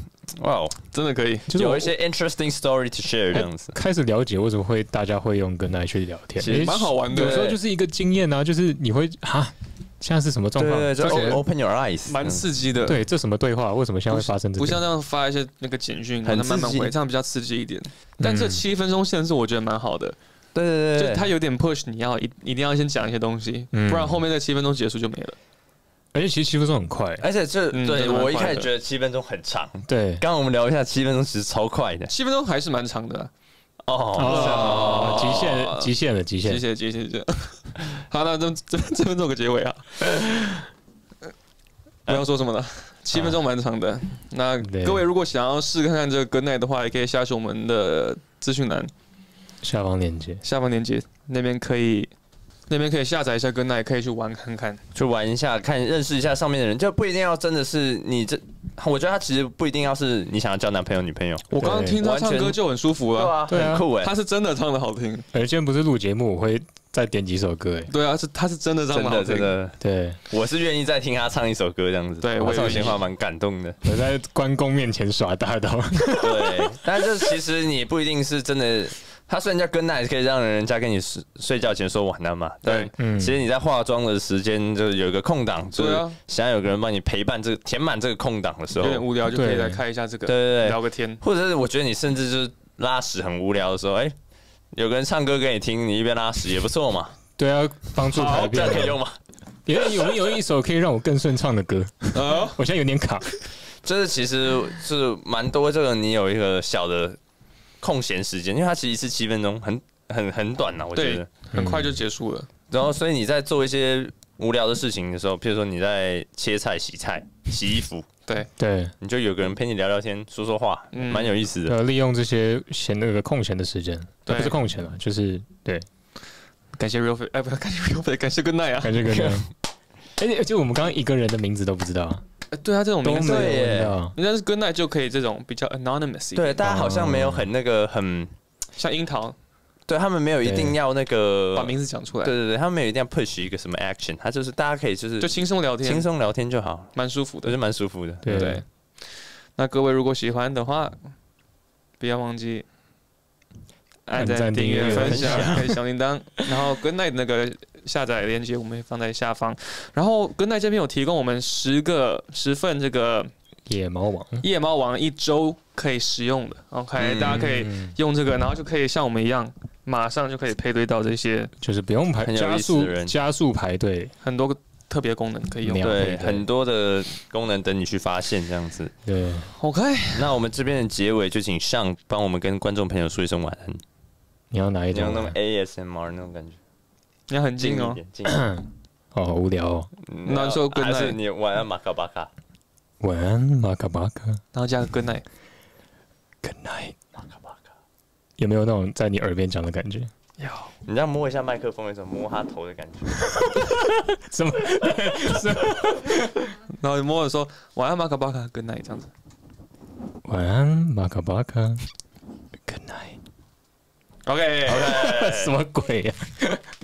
哇，真的可以，就是有一些 interesting story to share 这样子。开始了解为什么会大家会用Goodnight去聊天，其实蛮好玩的。有时候就是一个经验啊，就是你会哈。现在是什么状况？对，就 open your eyes， 蛮刺激的。对，这什么对话？为什么现在会发生这个？不像这样发一些那个简讯，很慢慢回，这样比较刺激一点。但这7分钟限制我觉得蛮好的。对，就它有点 push， 你要一定要先讲一些东西，不然后面那7分钟结束就没了。而且其实7分钟很快，而且这对我一开始觉得7分钟很长。对，刚刚我们聊一下7分钟其实超快的，7分钟还是蛮长的。哦，极限了！好，那这边做个结尾啊！不要说什么了，7分钟蛮长的。那各位如果想要试看看这个Goodnight的话，也可以下去我们的资讯栏下方链接那边可以下载一下Goodnight，可以去玩看看，去玩一下，看认识一下上面的人，就不一定要真的是你这。我觉得他其实不一定要是你想要交男朋友女朋友。我刚刚听他唱歌就很舒服了，对啊，很酷哎，他是真的唱的好听。而今天不是录节目，我会再点几首歌哎。对啊，他是真的唱的好听，真的。对，我是愿意再听他唱一首歌这样子。对，我唱鲜花蛮感动的。我在关公面前耍大刀。对，但是其实你不一定是真的。他虽然叫Goodnight，可以让人家跟你睡觉前说晚安嘛，对，其实你在化妆的时间就有一个空档，就是想要有个人帮你陪伴这个填满这个空档的时候，有点无聊就可以来看一下这个，对，聊个天，或者是我觉得你甚至就是拉屎很无聊的时候，哎，有个人唱歌给你听，你一边拉屎也不错嘛，对啊，帮助排便，这可以用吗？有一首可以让我更顺畅的歌，我现在有点卡，就是其实是蛮多这个你有一个小的。空闲时间，因为它其实一次7分钟，很短呐、啊，我觉得很快就结束了。然后，所以你在做一些无聊的事情的时候，譬如说你在切菜、洗衣服，对对，你就有个人陪你聊聊天，说说话，蛮有意思的。利用这些空闲的时间，不是空闲了，就是对。感谢 Real Fake， 哎，不，感谢 Real Fake， 感谢 Goodnight 啊，感谢 Goodnight。而且我们刚刚一个人的名字都不知道。对啊，这种名字对，人家是 Goodnight 就可以这种比较 anonymous。对，大家好像没有很那个很像樱桃。对他们没有一定要那个把名字讲出来，对对对，他们没有一定要 push 一个什么 action， 他就是大家可以就轻松聊天，轻松聊天就好，蛮舒服的，就是蛮舒服的，对不对？那各位如果喜欢的话，不要忘记按赞、订阅、分享、开小铃铛，然后 Goodnight 那个下载链接我们会放在下方，然后 Goodnight 这边有提供我们10份这个。夜猫王1周可以使用的 ，OK，、大家可以用这个，然后就可以像我们一样，马上就可以配对到这些，就是不用排加速排队，很多特别功能可以用，对，很多的功能等你去发现这样子。对 ，OK， 那我们这边的结尾就请上帮我们跟观众朋友说一声晚安。你要哪一种？你要那么 ASMR 那种感觉，你要很近哦，近哦，好无聊哦。那就跟还是你晚安马卡巴卡。晚安，马卡巴卡。然后加个 Good night，Good night， 马卡巴卡。有没有那种在你耳边讲的感觉？有。你这样摸一下麦克风，有种摸他头的感觉。什么？然后你摸着说：“晚安，马卡巴卡 ，Good night。”这样子。晚安，马卡巴卡 ，Good night。OK， 什么鬼呀？